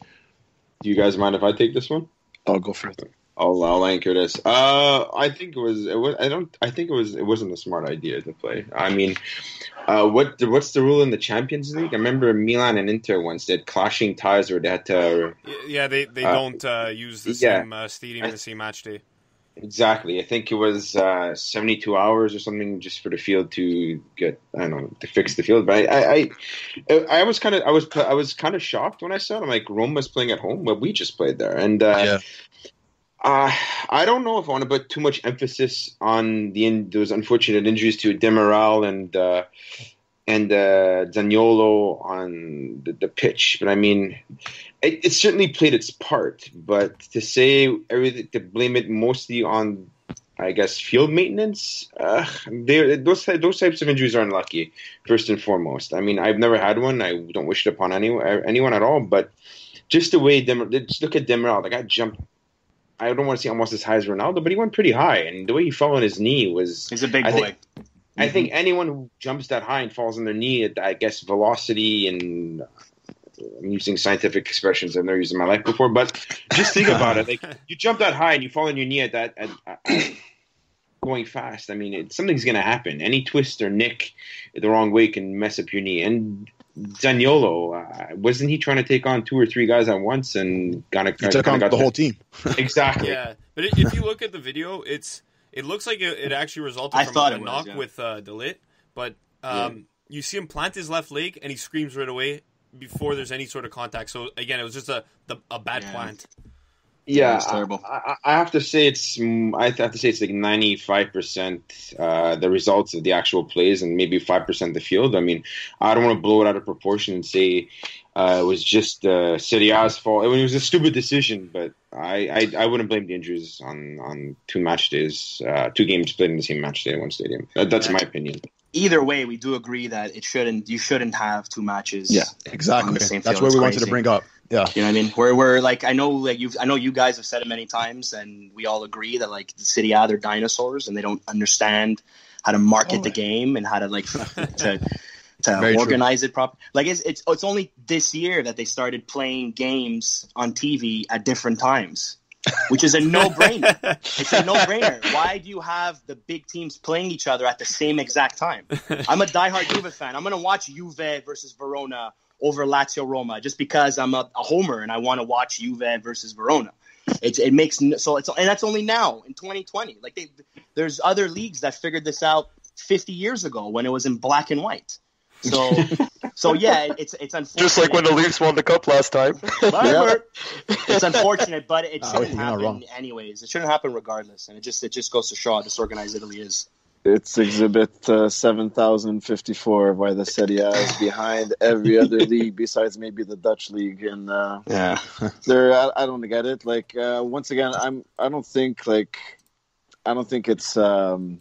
Do you guys mind if I take this one? I'll go for it. I'll, I'll anchor this. Uh, I think it was. It was. I don't. I think it was. It wasn't a smart idea to play. I mean, uh, what what's the rule in the Champions League? I remember Milan and Inter once did clashing ties where they had to. Yeah, they they uh, don't uh, use the yeah. same uh, stadium in the same match day. Exactly. I think it was uh, seventy-two hours or something just for the field to get. I don't know, to fix the field. But I, I, I, I was kind of. I was. I was kind of shocked when I saw it. I'm like, Roma's playing at home, but we just played there, and. Uh, yeah. Uh, I don't know if I want to put too much emphasis on the in, those unfortunate injuries to Demiral and uh, and uh, Zaniolo on the, the pitch, but I mean, it, it certainly played its part. But to say everything, to blame it mostly on, I guess, field maintenance. Uh, those those types of injuries are unlucky, first and foremost. I mean, I've never had one. I don't wish it upon anyone anyone at all. But just the way Demiral, just look at Demiral. The guy jumped. I don't want to say almost as high as Ronaldo, but he went pretty high, and the way he fell on his knee was—he's a big I boy. Think, mm-hmm. I think anyone who jumps that high and falls on their knee, at, I guess, velocity and I'm using scientific expressions I've never used in my life before, but just think about it: like you jump that high and you fall on your knee at that, at, at going fast. I mean, it, something's going to happen. Any twist or nick the wrong way can mess up your knee. And Zaniolo, uh, wasn't he trying to take on two or three guys at once and kind of took on the whole team? Exactly. Yeah, but if you look at the video, it's it looks like it, it actually resulted I from thought a it knock was, yeah. with uh, Delit, but um, yeah. you see him plant his left leg and he screams right away before there's any sort of contact. So again, it was just a the, a bad yeah. plant. Yeah, it's terrible. I, I, I have to say it's I have to say it's like ninety-five percent uh, the results of the actual plays and maybe five percent the field. I mean, I don't want to blow it out of proportion and say uh, it was just uh, Serie A's fault. I mean, it was a stupid decision, but I, I, I wouldn't blame the injuries on, on two match days, uh, two games played in the same match day at one stadium. That, that's my opinion. Either way, we do agree that it shouldn't you shouldn't have two matches. Yeah, exactly. On the same that's what we crazy. wanted to bring up. Yeah, you know what I mean. We're we're like I know like you I know you guys have said it many times, and we all agree that like the Serie A, they're dinosaurs, and they don't understand how to market oh, the game and how to like to to Very organize true. it properly. Like it's it's it's only this year that they started playing games on T V at different times, which is a no brainer. It's a no brainer. Why do you have the big teams playing each other at the same exact time? I'm a diehard Juve fan. I'm gonna watch Juve versus Verona over Lazio Roma, just because I'm a, a homer and I want to watch Juve versus Verona. It it makes so it's and that's only now in twenty twenty. Like they, there's other leagues that figured this out fifty years ago when it was in black and white. So so yeah, it's it's unfortunate. Just like when the Leafs won the cup last time. yeah. It's unfortunate, but it shouldn't uh, happen anyways. It shouldn't happen regardless, and it just it just goes to show how disorganized Italy is. It's exhibit uh, seven thousand fifty-four, why the Serie A is behind every other league besides maybe the Dutch league. And uh, yeah, there I, I don't get it. Like uh, once again, I'm I don't think like I don't think it's um,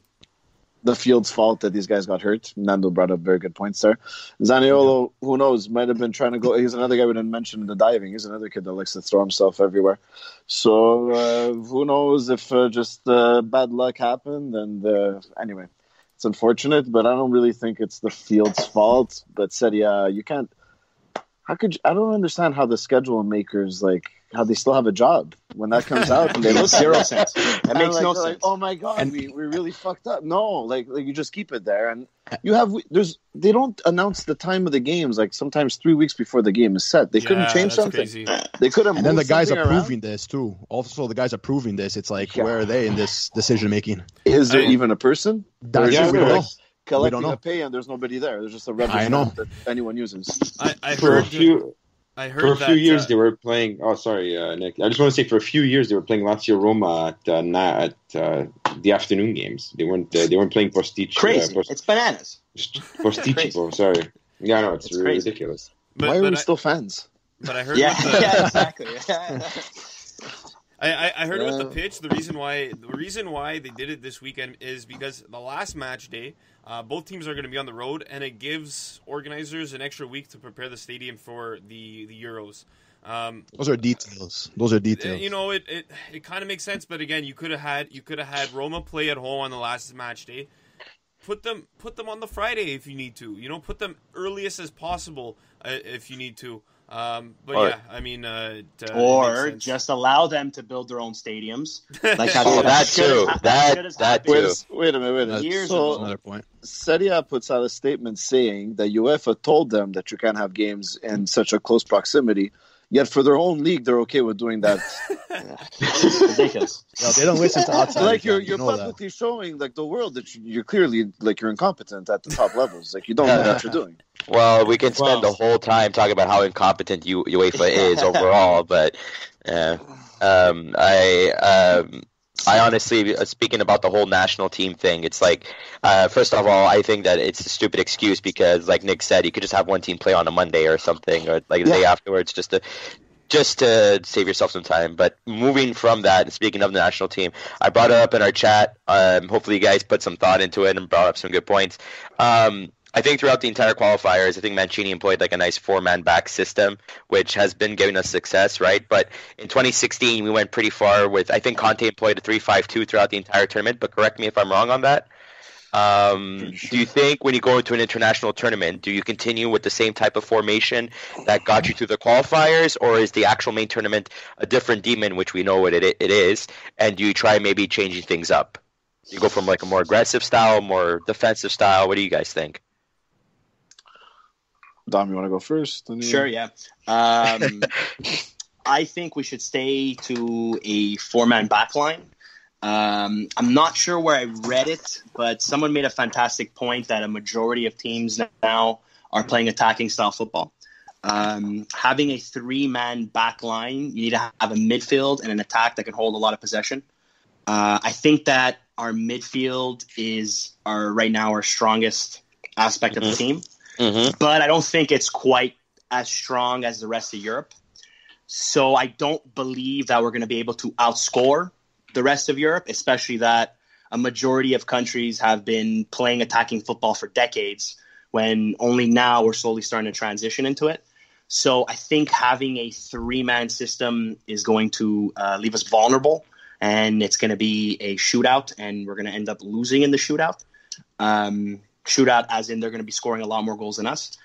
the field's fault that these guys got hurt. Nando brought up very good points there. Zaniolo, who knows, might have been trying to go. He's another guy we didn't mention in the diving. He's another kid that likes to throw himself everywhere. So uh, who knows if uh, just uh, bad luck happened. And uh, anyway, it's unfortunate, but I don't really think it's the field's fault. But Serie A, you can't. How could you, I don't understand how the schedule makers like how they still have a job when that comes out. And they make zero sense. That makes like, no sense. Like, oh my God, and we, we really fucked up. No, like, like you just keep it there. And you have, there's, they don't announce the time of the games. Like sometimes three weeks before the game is set. They yeah, couldn't change something. Crazy. They could have moved something around. And then the guys approving this too. Also, the guys approving this. It's like, yeah. where are they in this decision making? Is there I mean, even a person? That's yeah, we don't know. Collecting a pay and there's nobody there. There's just a rubbish that anyone uses. I, I heard you. I heard for a that, few years uh, they were playing. Oh, sorry, uh, Nick. I just want to say for a few years they were playing Lazio Roma at uh, at uh, the afternoon games. They weren't uh, they weren't playing Posticcio. Crazy! Uh, post- it's bananas. Posticcio. Sorry. Yeah, no, it's, it's really ridiculous. But, Why are we I, still fans? But I heard. Yeah, the, yeah exactly. I, I heard yeah. about the pitch. The reason why the reason why they did it this weekend is because the last match day, uh, both teams are going to be on the road, and it gives organizers an extra week to prepare the stadium for the, the Euros. Um, Those are details. Those are details. You know, it, it, it kind of makes sense, but again, you could have had you could have had Roma play at home on the last match day. Put them put them on the Friday if you need to. You know, put them earliest as possible uh, if you need to. Um, but or, yeah, I mean, uh, it, uh, or just allow them to build their own stadiums. Like I oh, that too. That that, that too. Wait, wait a minute. Wait a minute. Years so, another point. Serie A puts out a statement saying that UEFA told them that you can't have games in such a close proximity. Yet for their own league, they're okay with doing that. Ridiculous. No, they don't listen to outside. Like you're, you're you know publicly that. showing like the world that you're clearly like you're incompetent at the top levels. Like you don't know what you're doing. Well, we can spend well, the whole time talking about how incompetent U- UEFA is overall, but uh, um, I. Um, I honestly, speaking about the whole national team thing, it's like, uh, first of all, I think that it's a stupid excuse because, like Nick said, you could just have one team play on a Monday or something, or like the yeah. day afterwards, just to just to save yourself some time. But moving from that, and speaking of the national team, I brought it up in our chat. Um, hopefully, you guys put some thought into it and brought up some good points. Um, I think throughout the entire qualifiers, I think Mancini employed like a nice four-man back system, which has been giving us success, right? But in twenty sixteen, we went pretty far with, I think Conte employed a three five two throughout the entire tournament, but correct me if I'm wrong on that. Um, sure. Do you think when you go into an international tournament, do you continue with the same type of formation that got you through the qualifiers, or is the actual main tournament a different demon, which we know what it it is, and do you try maybe changing things up? You go from like a more aggressive style, more defensive style. What do you guys think? Dom, you want to go first? You... Sure, yeah. Um, I think we should stay to a four-man back line. Um, I'm not sure where I read it, but someone made a fantastic point that a majority of teams now are playing attacking-style football. Um, having a three-man back line, you need to have a midfield and an attack that can hold a lot of possession. Uh, I think that our midfield is our right now our strongest aspect mm-hmm. of the team. Mm-hmm. But I don't think it's quite as strong as the rest of Europe. So I don't believe that we're going to be able to outscore the rest of Europe, especially that a majority of countries have been playing attacking football for decades when only now we're slowly starting to transition into it. So I think having a three-man system is going to uh, leave us vulnerable, and it's going to be a shootout, and we're going to end up losing in the shootout. Um Shootout, as in they're going to be scoring a lot more goals than us.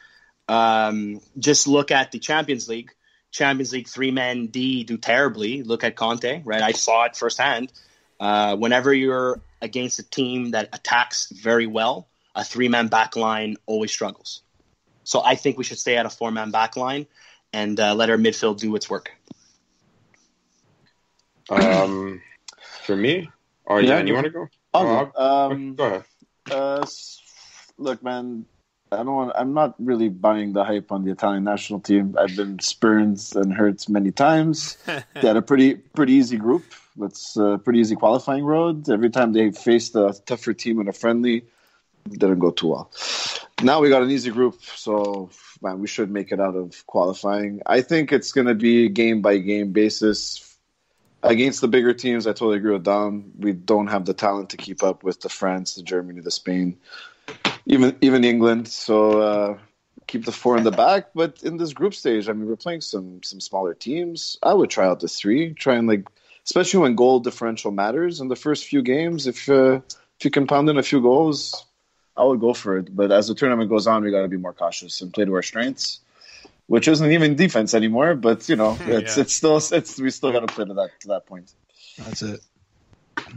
Um, just look at the Champions League. Champions League three-man D do terribly. Look at Conte, right? I saw it firsthand. Uh, whenever you're against a team that attacks very well, a three-man back line always struggles. So I think we should stay at a four-man back line and uh, let our midfield do its work. Um, for me? Or yeah, Jan, you want to go? Oh, oh, um, go ahead. Uh, Look, man, I don't want, I'm not really buying the hype on the Italian national team. I've been spurned and hurt many times. They had a pretty pretty easy group. That's a pretty easy qualifying road. Every time they faced a tougher team in a friendly, it didn't go too well. Now we got an easy group, so man, we should make it out of qualifying. I think it's going to be game-by-game basis. Against the bigger teams, I totally agree with Dom. We don't have the talent to keep up with the France, the Germany, the Spain. Even even England, so uh, keep the four in the back. But in this group stage, I mean, we're playing some some smaller teams. I would try out the three, try and like, especially when goal differential matters in the first few games. If uh, if you can pound in a few goals, I would go for it. But as the tournament goes on, we got to be more cautious and play to our strengths. which isn't even defense anymore. But you know, it's yeah. it's still it's we still got to play to that to that point. That's it.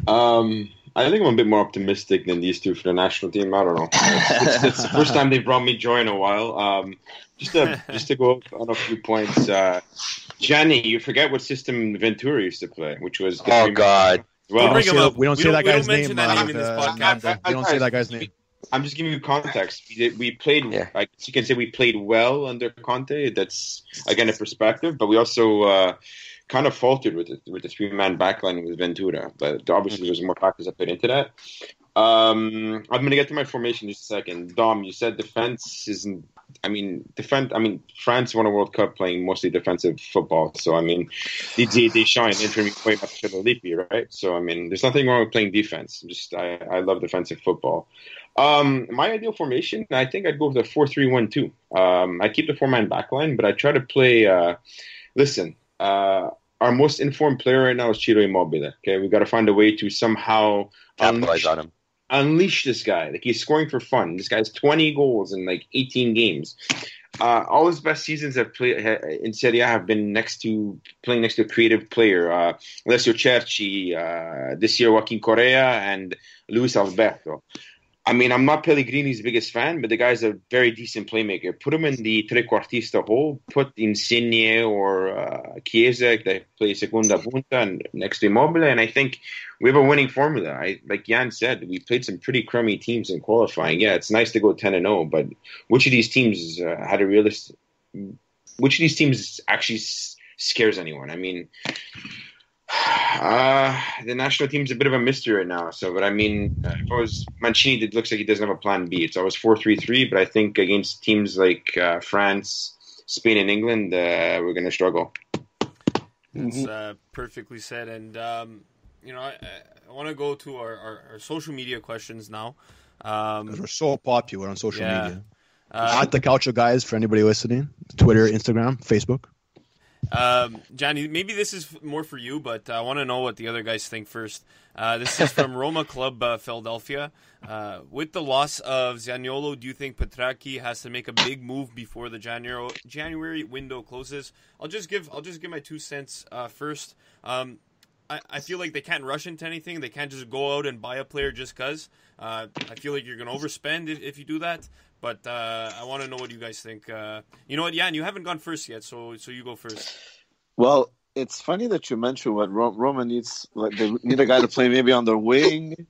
Um, I think I'm a bit more optimistic than these two for the national team. I don't know. It's, it's the first time they brought me joy in a while. Um, just to just to go on a few points. Uh, Gianni, you forget what system Venturi used to play, which was the oh god. Well, we don't, we don't say that guy's name. We don't say that guy's name. I'm just giving you context. We, we played, yeah. I guess you can say we played well under Conte. That's, again, a perspective. But we also uh, kind of faltered with the, with the three-man backline with Ventura. But obviously there was more factors that played into that. Um, I'm going to get to my formation in just a second. Dom, you said defense isn't – I mean, defense. I mean, France won a World Cup playing mostly defensive football. So, I mean, they, they shine. Inter play much for the Lippi, right? So, I mean, there's nothing wrong with playing defense. Just I, I love defensive football. Um, my ideal formation, I think I'd go with a four three one two. Um, I keep the four-man backline, but I try to play uh, – listen, uh, our most informed player right now is Ciro Immobile. Okay, we've got to find a way to somehow – capitalize on him. Unleash this guy. Like, he's scoring for fun. This guy's twenty goals in like eighteen games. Uh, all his best seasons have play, ha, in Serie A have been next to playing next to a creative player. Uh, Alessio Cerci, uh, this year Joaquin Correa, and Luis Alberto. I mean, I'm not Pellegrini's biggest fan, but the guy's a very decent playmaker. Put him in the trequartista hole. Put Insigne or uh, Chiesa that play Segunda Punta and next to Immobile, and I think we have a winning formula. I, like Jan said, we played some pretty crummy teams in qualifying. Yeah, it's nice to go ten and oh, but which of these teams uh, had a realistic? Which of these teams actually s- scares anyone? I mean. Uh, the national team's a bit of a mystery right now. So, but I mean, if I was Mancini, it looks like he doesn't have a plan B. It's always four three three, but I think against teams like uh, France, Spain, and England, uh, we're going to struggle. That's uh, perfectly said. And, um, you know, I, I want to go to our, our, our social media questions now. Um, we're so popular on social yeah. media. Uh, At the Calcio Guys, for anybody listening, Twitter, Instagram, Facebook. Um, Johnny, maybe this is more for you, but I want to know what the other guys think first. Uh, this is from Roma Club uh, Philadelphia. Uh, with the loss of Zaniolo, do you think Petracchi has to make a big move before the January January window closes? I'll just give I'll just give my two cents uh, first. Um, I, I feel like they can't rush into anything. They can't just go out and buy a player just because. Uh, I feel like you're going to overspend if, if you do that. But uh, I want to know what you guys think. Uh, you know what, Jan, you haven't gone first yet, so so you go first. Well, it's funny that you mentioned what Ro- Roma needs. Like, they need a guy to play maybe on their wing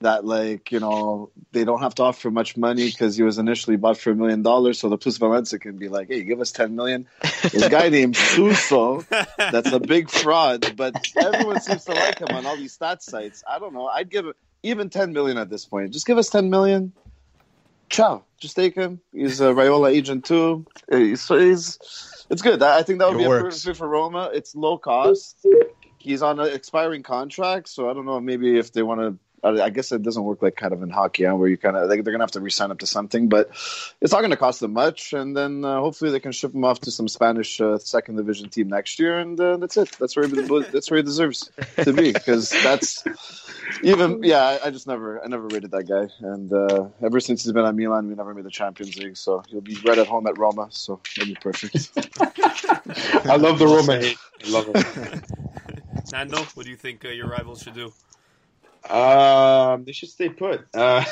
that, like, you know, they don't have to offer much money because he was initially bought for a million dollars. So the Plus Valencia can be like, hey, give us ten million dollars. This guy named Suso, that's a big fraud, but everyone seems to like him on all these stat sites. I don't know. I'd give even ten million dollars at this point. Just give us ten million dollars. Ciao. Just take him. He's a Raiola agent too. He's, he's, it's good. I think that would it be works. a perfect fit for Roma. It's low cost. He's on an expiring contract, so I don't know. Maybe if they want to, I guess it doesn't work like kind of in hockey, huh, where you kind of like, they're gonna have to re-sign up to something. But it's not gonna cost them much, and then uh, hopefully they can ship him off to some Spanish uh, second division team next year, and uh, that's it. That's where he, that's where he deserves to be, because that's. Even yeah, I just never, I never rated that guy, and uh, ever since he's been at Milan, we never made the Champions League. So he'll be right at home at Roma, so it'll be perfect. I love the Roma hate. I love it. Nando, what do you think uh, your rivals should do? Um, uh, they should stay put. Uh,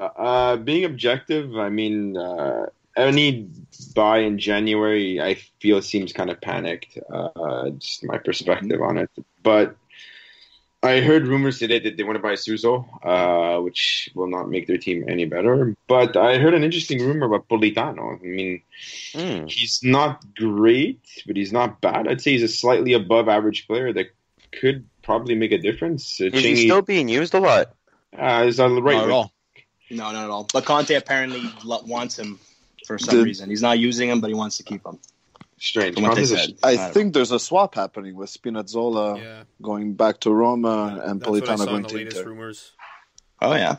uh, being objective, I mean. Uh, Any buy in January, I feel, seems kind of panicked. Uh, just my perspective on it. But I heard rumors today that they want to buy Suso, uh, which will not make their team any better. But I heard an interesting rumor about Politano. I mean, mm. he's not great, but he's not bad. I'd say he's a slightly above average player that could probably make a difference. Is Chingy, he still being used a lot? Uh, is that right? Not at all. No, not at all. But Conte apparently wants him. For some the, reason. He's not using him, but he wants to keep him. Strange. I, I think there's a swap happening with Spinazzola yeah. going back to Roma yeah, and Politano going to Inter. Oh, yeah.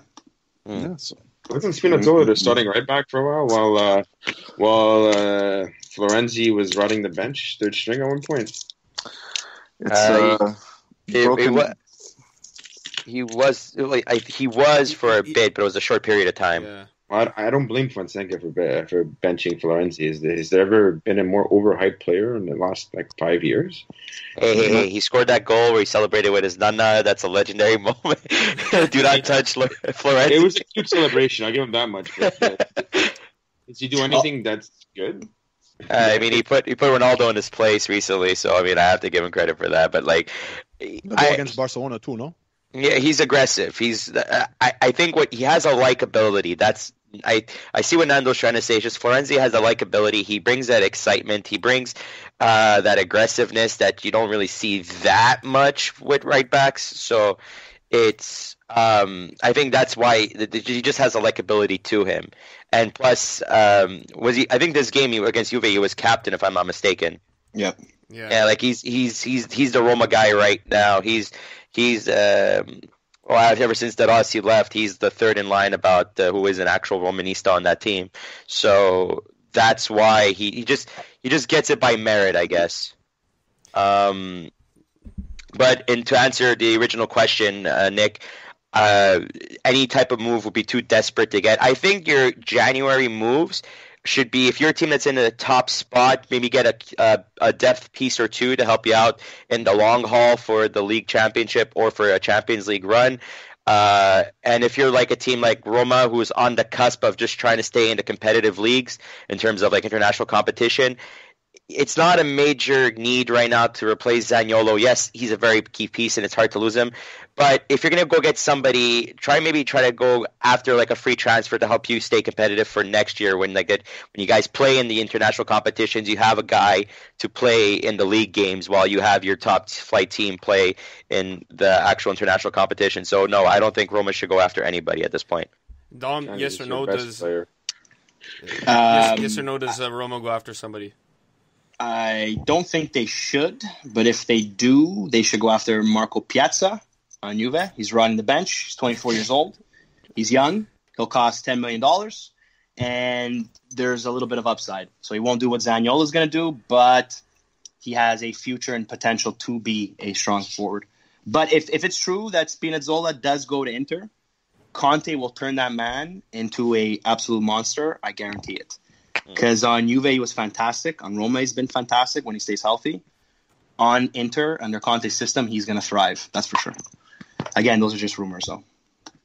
Mm. yeah so. Wasn't Spinazzola mm-hmm. starting right back for a while while, uh, while uh, Florenzi was rotting the bench, third string at one point? It's uh, uh, it, broken. It, it, it, he was, like, I, he was for a bit, but it was a short period of time. Yeah. I, I don't blame Fonseca for for benching Florenzi. Is there, has there ever been a more overhyped player in the last like five years? Hey, hey, hey! He scored that goal where he celebrated with his nana. That's a legendary moment. Do not touch Florenzi. It was a cute celebration. I'll give him that much. But, uh, does he do anything that's good? Uh, I mean, he put he put Ronaldo in his place recently, so I mean, I have to give him credit for that. But like, the goal I, against Barcelona too, no? Yeah, he's aggressive. He's uh, I I think what he has a likability. That's I I see what Nando's trying to say. It's just Florenzi has a likability. He brings that excitement. He brings uh, that aggressiveness that you don't really see that much with right backs. So it's. Um, I think that's why he just has a likability to him, and plus, um, was he? I think this game against Juve, he was captain, if I'm not mistaken. Yeah, yeah. Yeah, like he's he's he's he's the Roma guy right now. He's he's. Um, well, ever since that Ossi left, he's the third in line about uh, who is an actual Romanista on that team. So that's why he, he just he just gets it by merit, I guess. Um, but in to answer the original question, uh, Nick. Uh, any type of move would be too desperate to get. I think your January moves should be, if you're a team that's in the top spot, maybe get a, a, a depth piece or two to help you out in the long haul for the league championship or for a Champions League run. Uh, and if you're like a team like Roma, who's on the cusp of just trying to stay into competitive leagues in terms of like international competition, it's not a major need right now to replace Zaniolo. Yes, he's a very key piece, and it's hard to lose him. But if you're going to go get somebody, try maybe try to go after like a free transfer to help you stay competitive for next year when like when you guys play in the international competitions, you have a guy to play in the league games while you have your top flight team play in the actual international competition. So no, I don't think Roma should go after anybody at this point. Dom, Johnny, yes, or no, does, um, yes, yes or no does yes or no does Roma go after somebody? I don't think they should, but if they do, they should go after Marco Piazza on Juve. He's riding the bench. He's twenty-four years old. He's young. He'll cost ten million dollars, and there's a little bit of upside. So he won't do what Zaniolo is going to do, but he has a future and potential to be a strong forward. But if, if it's true that Spinazzola does go to Inter, Conte will turn that man into an absolute monster. I guarantee it. Because on Juve, he was fantastic. On Roma, he's been fantastic when he stays healthy. On Inter, under Conte's system, he's going to thrive. That's for sure. Again, those are just rumors, though.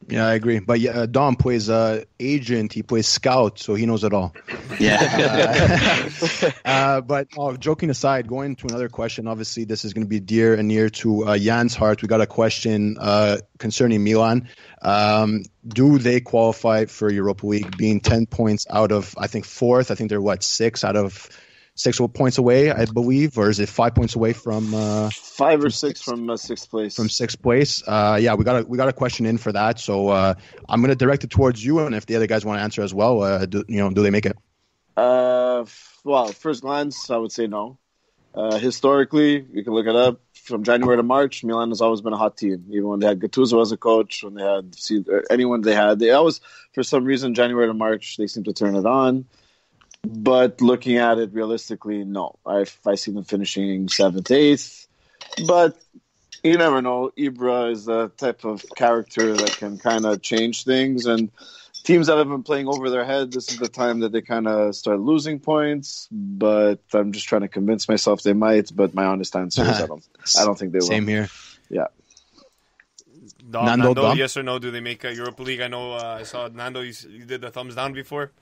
Yeah, I agree. But yeah, Dom plays uh, agent. He plays scout, so he knows it all. Yeah. uh, uh, but oh, joking aside, going to another question, obviously this is going to be dear and near to uh, Jan's heart. We got a question uh, concerning Milan. Um, do they qualify for Europa League, being ten points out of, I think, fourth? I think they're, what, six out of six points away, I believe, or is it five points away from uh, five or from six, six from uh, sixth place? From sixth place, uh, yeah, we got a, we got a question in for that, so uh, I'm going to direct it towards you, and if the other guys want to answer as well, uh, do, you know, do they make it? Uh, f- well, first glance, I would say no. Uh, historically, you can look it up. From January to March, Milan has always been a hot team. Even when they had Gattuso as a coach, when they had anyone they had, they always, for some reason, January to March, they seem to turn it on. But looking at it realistically, no. I I see them finishing seventh, eighth. But you never know. Ibra is the type of character that can kind of change things. And teams that have been playing over their head, this is the time that they kind of start losing points. But I'm just trying to convince myself they might. But my honest answer is I don't. I don't think they will. Same here. Yeah. Dom, Nando, Nando Dom? Yes or no? Do they make a Europa League? I know. Uh, I saw Nando. You, you did the thumbs down before.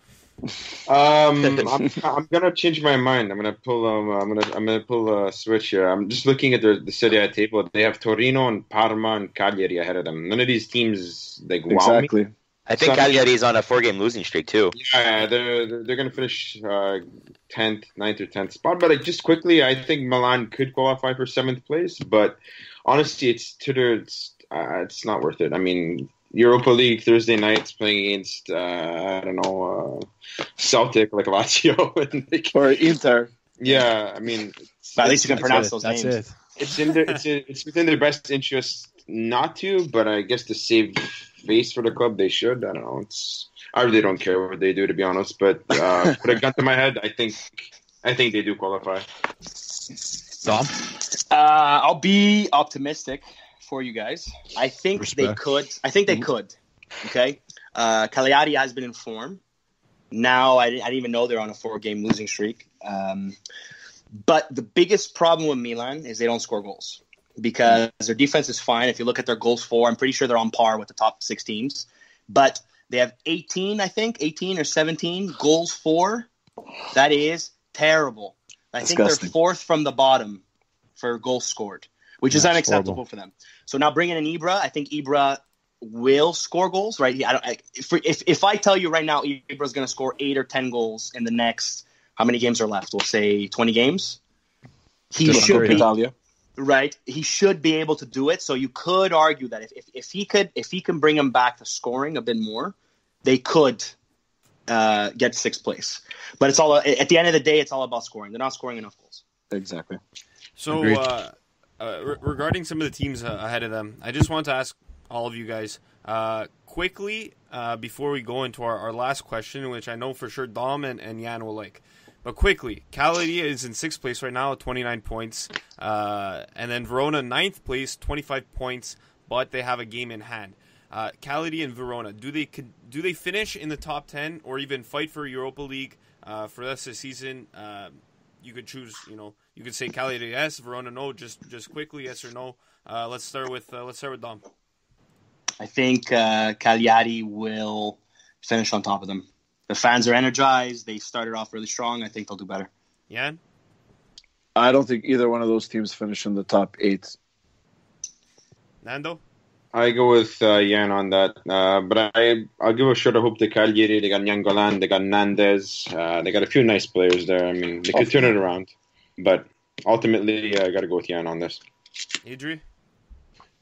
um, I'm, I'm gonna change my mind. I'm gonna pull. Um, I'm gonna. I'm gonna pull a switch here. I'm just looking at the, the Serie A table. They have Torino and Parma and Cagliari ahead of them. None of these teams like wow exactly. Me. I think so, Cagliari is on a four-game losing streak too. Yeah, they're they're gonna finish uh, tenth, ninth, or tenth spot. But I, just quickly, I think Milan could qualify for seventh place. But honestly, it's Tudor. It's uh, it's not worth it. I mean. Europa League Thursday nights playing against uh, I don't know uh, Celtic like Lazio and like, or Inter. Yeah, I mean, at least you can pronounce it, those that's names. It. It's in their, it's in, it's within their best interest not to, but I guess to save face for the club, they should. I don't know. It's I really don't care what they do, to be honest. But uh, put a gun to my head, I think I think they do qualify. Dom, uh, I'll be optimistic for you guys. I think Respect. they could. I think they could. Okay. Uh, Cagliari has been in form. Now, I didn't, I didn't even know they're on a four-game losing streak. Um, but the biggest problem with Milan is they don't score goals because their defense is fine. If you look at their goals for, I'm pretty sure they're on par with the top six teams. But they have eighteen, I think, eighteen or seventeen goals for. That is terrible. I Disgusting. think they're fourth from the bottom for goals scored, which yeah, is unacceptable horrible. for them. So now bringing in Ibra, I think Ibra will score goals, right? I don't. I, if, if if I tell you right now Ibra's going to score eight or ten goals in the next, how many games are left? We'll say twenty games. He Just should be Italia. right. He should be able to do it. So you could argue that if, if if he could, if he can bring him back to scoring a bit more, they could uh, get sixth place. But it's all at the end of the day, it's all about scoring. They're not scoring enough goals. Exactly. So uh, uh, re- regarding some of the teams uh, ahead of them, I just want to ask all of you guys uh quickly uh before we go into our, our last question, which I know for sure Dom and, and Yan will like, but quickly, Cagliari is in sixth place right now at twenty-nine points, uh and then Verona ninth place, twenty-five points, but they have a game in hand. uh Cagliari and Verona, do they could do they finish in the top ten or even fight for Europa League uh for the rest of the season? Uh you could choose, you know, you could say Cagliari yes, Verona no, just just quickly yes or no. uh let's start with uh, let's start with Dom. I think uh, Cagliari will finish on top of them. The fans are energized. They started off really strong. I think they'll do better. Yeah? I don't think either one of those teams finish in the top eight. Nando? I go with uh, Yan on that. Uh, but I, I'll give a shot of hope to Cagliari. They got Nangolan. They got Hernandez. Uh, they got a few nice players there. I mean, they could turn it around. But ultimately, uh, I got to go with Yan on this. Idri?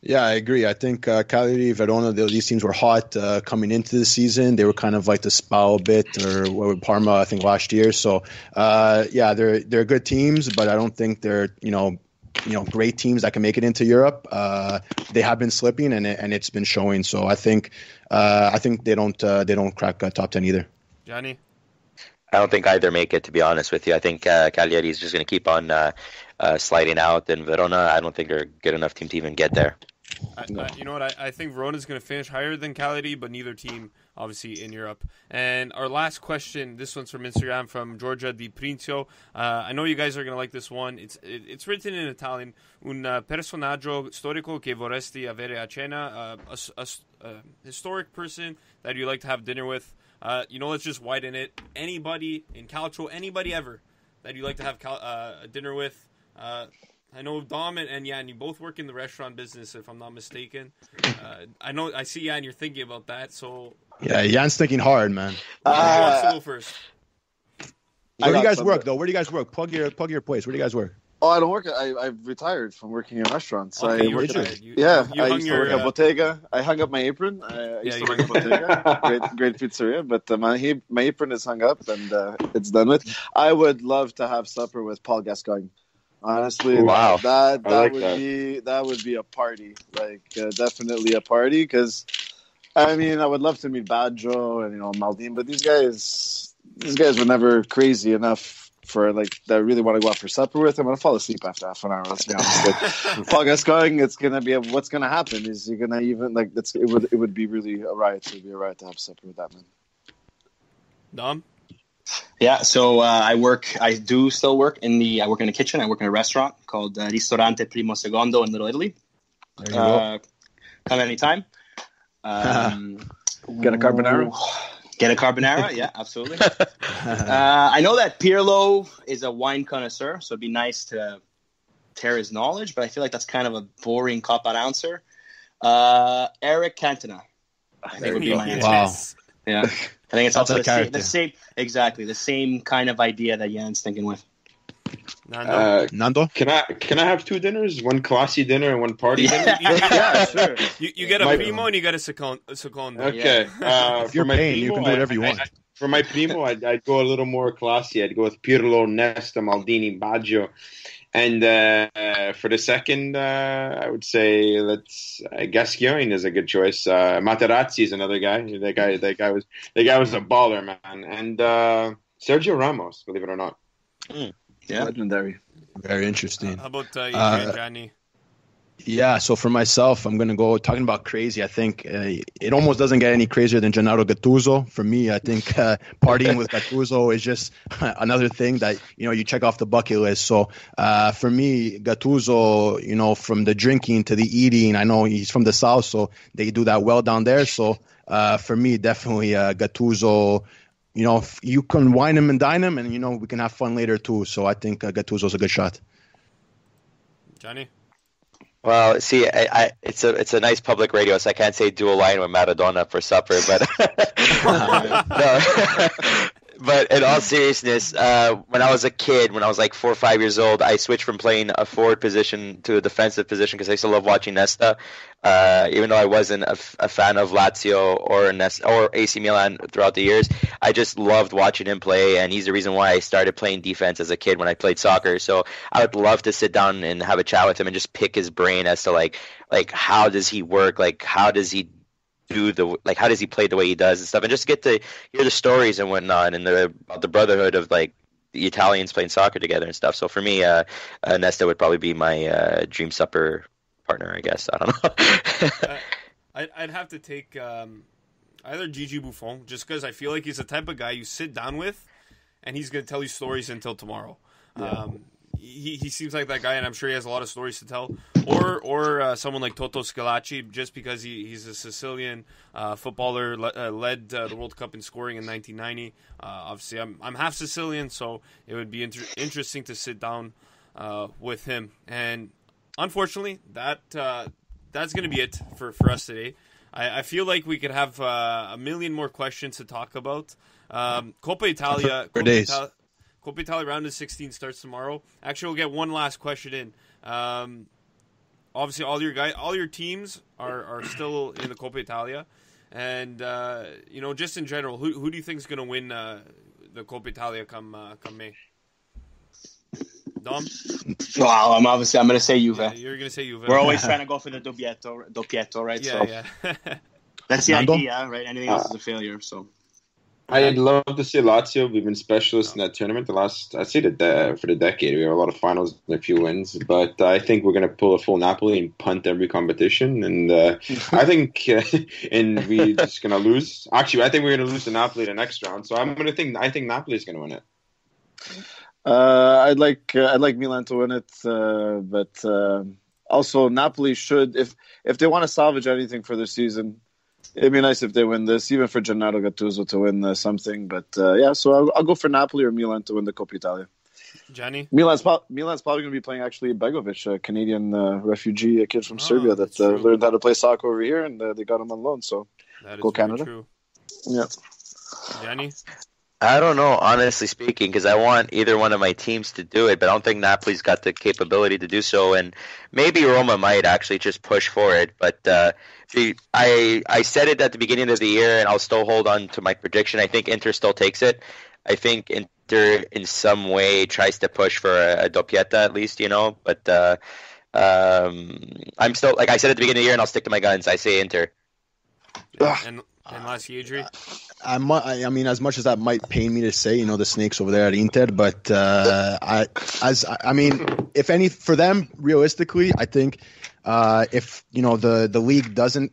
Yeah, I agree. I think uh, Cagliari, Verona, these teams were hot uh, coming into the season. They were kind of like the Spal bit or what, Parma, I think, last year. So, uh, yeah, they're they're good teams, but I don't think they're, you know, you know, great teams that can make it into Europe. Uh, they have been slipping, and it, and it's been showing. So I think uh, I think they don't uh, they don't crack uh, top ten either. Johnny, I don't think either make it. To be honest with you, I think uh, Cagliari is just going to keep on uh, uh, sliding out, and Verona, I don't think they're a good enough team to even get there. I, I, you know what? I, I think Verona's going to finish higher than Cagliari, but neither team, obviously, in Europe. And our last question, this one's from Instagram, from Giorgia Di Prinzio. Uh, I know you guys are going to like this one. It's it, it's written in Italian. Un personaggio storico che vorresti avere a cena. Uh, a, a, a historic person that you like to have dinner with. Uh, you know, let's just widen it. Anybody in Calcio, anybody ever that you like to have cal- uh, dinner with. Uh I know Dom and, and Yan, you both work in the restaurant business, if I'm not mistaken. Uh, I know, I see Yan, you're thinking about that. So yeah, Yan's thinking hard, man. Uh, go first. Where do you guys work, though? Where do you guys work? Plug your plug your place. Where do you guys work? Oh, I don't work. I I've retired from working in restaurants. Okay, I you worked at, you, yeah, you I used your, to work uh, at Bottega. I hung up my apron. I, I used yeah, to work at Bottega, great great pizzeria. But uh, my my apron is hung up and uh, it's done with. I would love to have supper with Paul Gascoigne. Honestly, wow. that that like would that. be that would be a party, like uh, definitely a party. Because I mean, I would love to meet Baggio and you know Maldini, but these guys, these guys were never crazy enough for like that. I really want to go out for supper with. I'm gonna fall asleep after half an hour. Let's be honest. But Paul Gascoigne, it's gonna be a, what's gonna happen is you're gonna even like that's it would it would be really a riot. It would be a riot to have supper with that man. Dom. Yeah, so uh, I work. I do still work in the. I work in the kitchen. I work in a restaurant called uh, Ristorante Primo Secondo in Little Italy. There you uh, go. Come anytime. Um, get a carbonara. Get a carbonara. Yeah, absolutely. uh, I know that Pirlo is a wine connoisseur, so it'd be nice to tear his knowledge. But I feel like that's kind of a boring cop-out answer. Uh, Eric Cantona. I think would be my answer. Wow. Yeah. I think it's also the same, the same, exactly the same kind of idea that Jan's thinking with. Nando, uh, Nando? can I can I have two dinners? One classy dinner and one party yeah. dinner. Yeah, sure. You, you get a my, primo and you get a secondo. Okay, yeah. uh, if you're for paying, my primo, you can do whatever you I, want. I, I, for my primo, I'd, I'd go a little more classy. I'd go with Pirlo, Nesta, Maldini, Baggio, and uh, for the second, uh, I would say let's. Uh, Gascoigne is a good choice. Uh, Materazzi is another guy. That guy, that guy was, that guy was a baller, man. And uh, Sergio Ramos, believe it or not. Mm. Yeah, legendary. Very interesting. Uh, how about uh, you, uh, Gianni? Yeah, so for myself, I'm going to go talking about crazy. I think uh, it almost doesn't get any crazier than Gennaro Gattuso. For me, I think uh, partying with Gattuso is just another thing that, you know, you check off the bucket list. So uh, for me, Gattuso, you know, from the drinking to the eating, I know he's from the South, so they do that well down there. So uh, for me, definitely uh, Gattuso. You know, you can wine him and dine him, and, you know, we can have fun later too. So I think uh, Gattuso's a good shot. Johnny? Well, see, I, I, it's a it's a nice public radio, so I can't say do a line with Maradona for supper, but no. But in all seriousness, uh, when I was a kid, when I was like four or five years old, I switched from playing a forward position to a defensive position because I still love watching Nesta. Uh, even though I wasn't a, f- a fan of Lazio or Nesta, or A C Milan throughout the years, I just loved watching him play, and he's the reason why I started playing defense as a kid when I played soccer. So I would love to sit down and have a chat with him and just pick his brain as to like, like how does he work? Like how does he do the like how does he play the way he does and stuff, and just get to hear the stories and whatnot and the the brotherhood of like the Italians playing soccer together and stuff. So for me, uh, uh Nesta would probably be my uh dream supper partner, I guess. I don't know. uh, I'd have to take um either Gigi Buffon, just because I feel like he's the type of guy you sit down with and he's gonna tell you stories until tomorrow. Yeah. um He he seems like that guy, and I'm sure he has a lot of stories to tell. Or or uh, someone like Toto Scalacci, just because he, he's a Sicilian uh, footballer, le- uh, led uh, the World Cup in scoring in nineteen ninety. Uh, obviously, I'm I'm half Sicilian, so it would be inter- interesting to sit down uh, with him. And unfortunately, that uh, that's going to be it for, for us today. I, I feel like we could have uh, a million more questions to talk about. Um, Coppa Italia. For Coppa days. Italia, Coppa Italia round of sixteen starts tomorrow. Actually, we'll get one last question in. Um, obviously, all your guys, all your teams are, are still in the Coppa Italia, and uh, you know, just in general, who who do you think is going to win uh, the Coppa Italia come uh, come May? Dom? Wow, I'm obviously I'm going to say Juve. Yeah, you're going to say Juve. We're always trying to go for the doppietto, doppietto, right? Yeah, so yeah. That's the Nando? idea, right? Anything else is a failure, so. I'd love to see Lazio. We've been specialists in that tournament the last, I'd say, the de- for the decade. We have a lot of finals and a few wins, but uh, I think we're going to pull a full Napoli and punt every competition. And uh, I think, uh, and we're just going to lose. Actually, I think we're going to lose to Napoli the next round. So I'm going to think. I think Napoli is going to win it. Uh, I'd like, uh, I'd like Milan to win it, uh, but uh, also Napoli should, if if they want to salvage anything for their season. It'd be nice if they win this, even for Gennaro Gattuso to win uh, something. But, uh, yeah, so I'll, I'll go for Napoli or Milan to win the Coppa Italia. Johnny? Milan's, po- Milan's probably going to be playing, actually, Begovic, a Canadian uh, refugee, a kid from oh, Serbia that uh, learned how to play soccer over here, and uh, they got him on loan. So, go Canada. True. Yeah. Johnny? I don't know, honestly speaking, because I want either one of my teams to do it, but I don't think Napoli's got the capability to do so, and maybe Roma might actually just push for it. But uh, the, I I said it at the beginning of the year, and I'll still hold on to my prediction. I think Inter still takes it. I think Inter in some way tries to push for a, a doppietta at least, you know. But uh, um, I'm still, like I said at the beginning of the year, and I'll stick to my guns. I say Inter. Yeah, and- And last Yadri? I, I, I mean, as much as that might pain me to say, you know, the snakes over there at Inter, but uh, I, as I mean, if any for them, realistically, I think uh, if you know the, the league doesn't,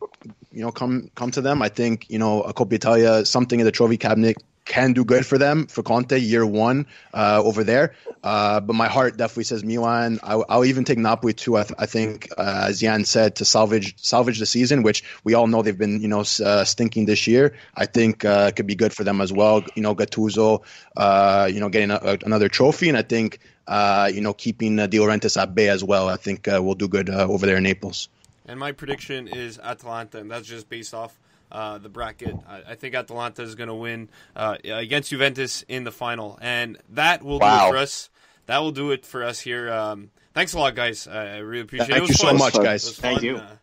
you know, come come to them, I think you know a Coppa Italia, something in the trophy cabinet can do good for them, for Conte, year one uh, over there. Uh, but my heart definitely says Milan. I, I'll even take Napoli too, I, th- I think, uh, as Yan said, to salvage salvage the season, which we all know they've been, you know, uh, stinking this year. I think it uh, could be good for them as well. You know, Gattuso, uh, you know, getting a, a, another trophy. And I think, uh, you know, keeping uh, De Laurentiis at bay as well, I think uh, will do good uh, over there in Naples. And my prediction is Atalanta, and that's just based off Uh, the bracket. I, I think Atalanta is going to win uh, against Juventus in the final, and that will wow. do it for us. That will do it for us here. Um, thanks a lot, guys. I really appreciate Thank it. Thank you so much, guys. Thank you. Uh,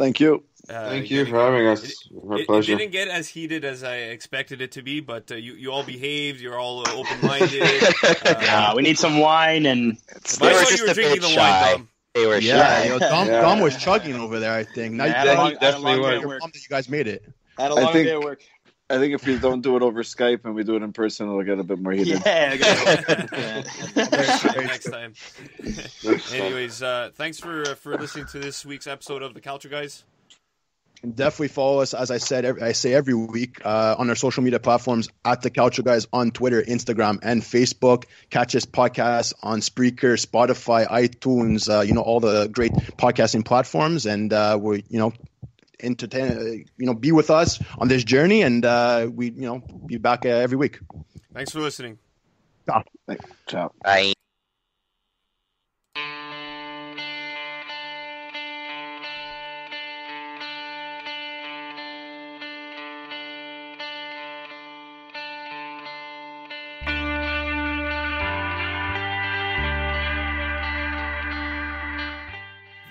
Thank you. Uh, Thank you for having us. It, My it, pleasure. It didn't get as heated as I expected it to be, but uh, you, you all behaved. You're all uh, open-minded. uh, nah, we need some wine, and it's I thought you were drinking the shy. wine, Tom. They were yeah, yo, Dom, yeah, Dom was chugging over there, I think. Now yeah, you, long, definitely long, long you guys made it. Had a long I think, day at work. I think if we don't do it over Skype and we do it in person, it'll get a bit more heated. Yeah, yeah. Next time. Anyways, uh, thanks for uh, for listening to this week's episode of The Culture Guys. And definitely follow us, as I said, every, I say every week uh, on our social media platforms at The Culture Guys on Twitter, Instagram, and Facebook. Catch us podcasts on Spreaker, Spotify, iTunes, uh, you know, all the great podcasting platforms, and uh, we're you know. entertain, you know, be with us on this journey, and uh, we, you know, be back uh, every week. Thanks for listening. Ciao. Ciao. Bye.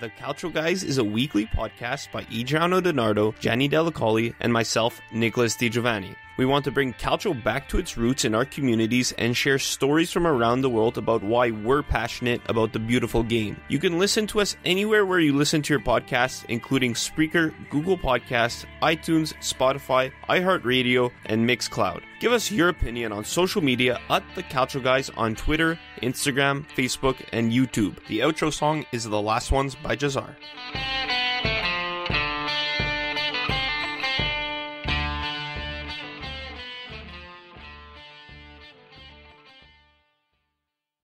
The Cultural Guys is a weekly podcast by Adriano Di Nardo, Gianni Della Colli, and myself, Nicholas Di Giovanni. We want to bring Calcio back to its roots in our communities and share stories from around the world about why we're passionate about the beautiful game. You can listen to us anywhere where you listen to your podcasts, including Spreaker, Google Podcasts, iTunes, Spotify, iHeartRadio, and Mixcloud. Give us your opinion on social media at The Calcio Guys on Twitter, Instagram, Facebook, and YouTube. The outro song is The Last Ones by Jazar.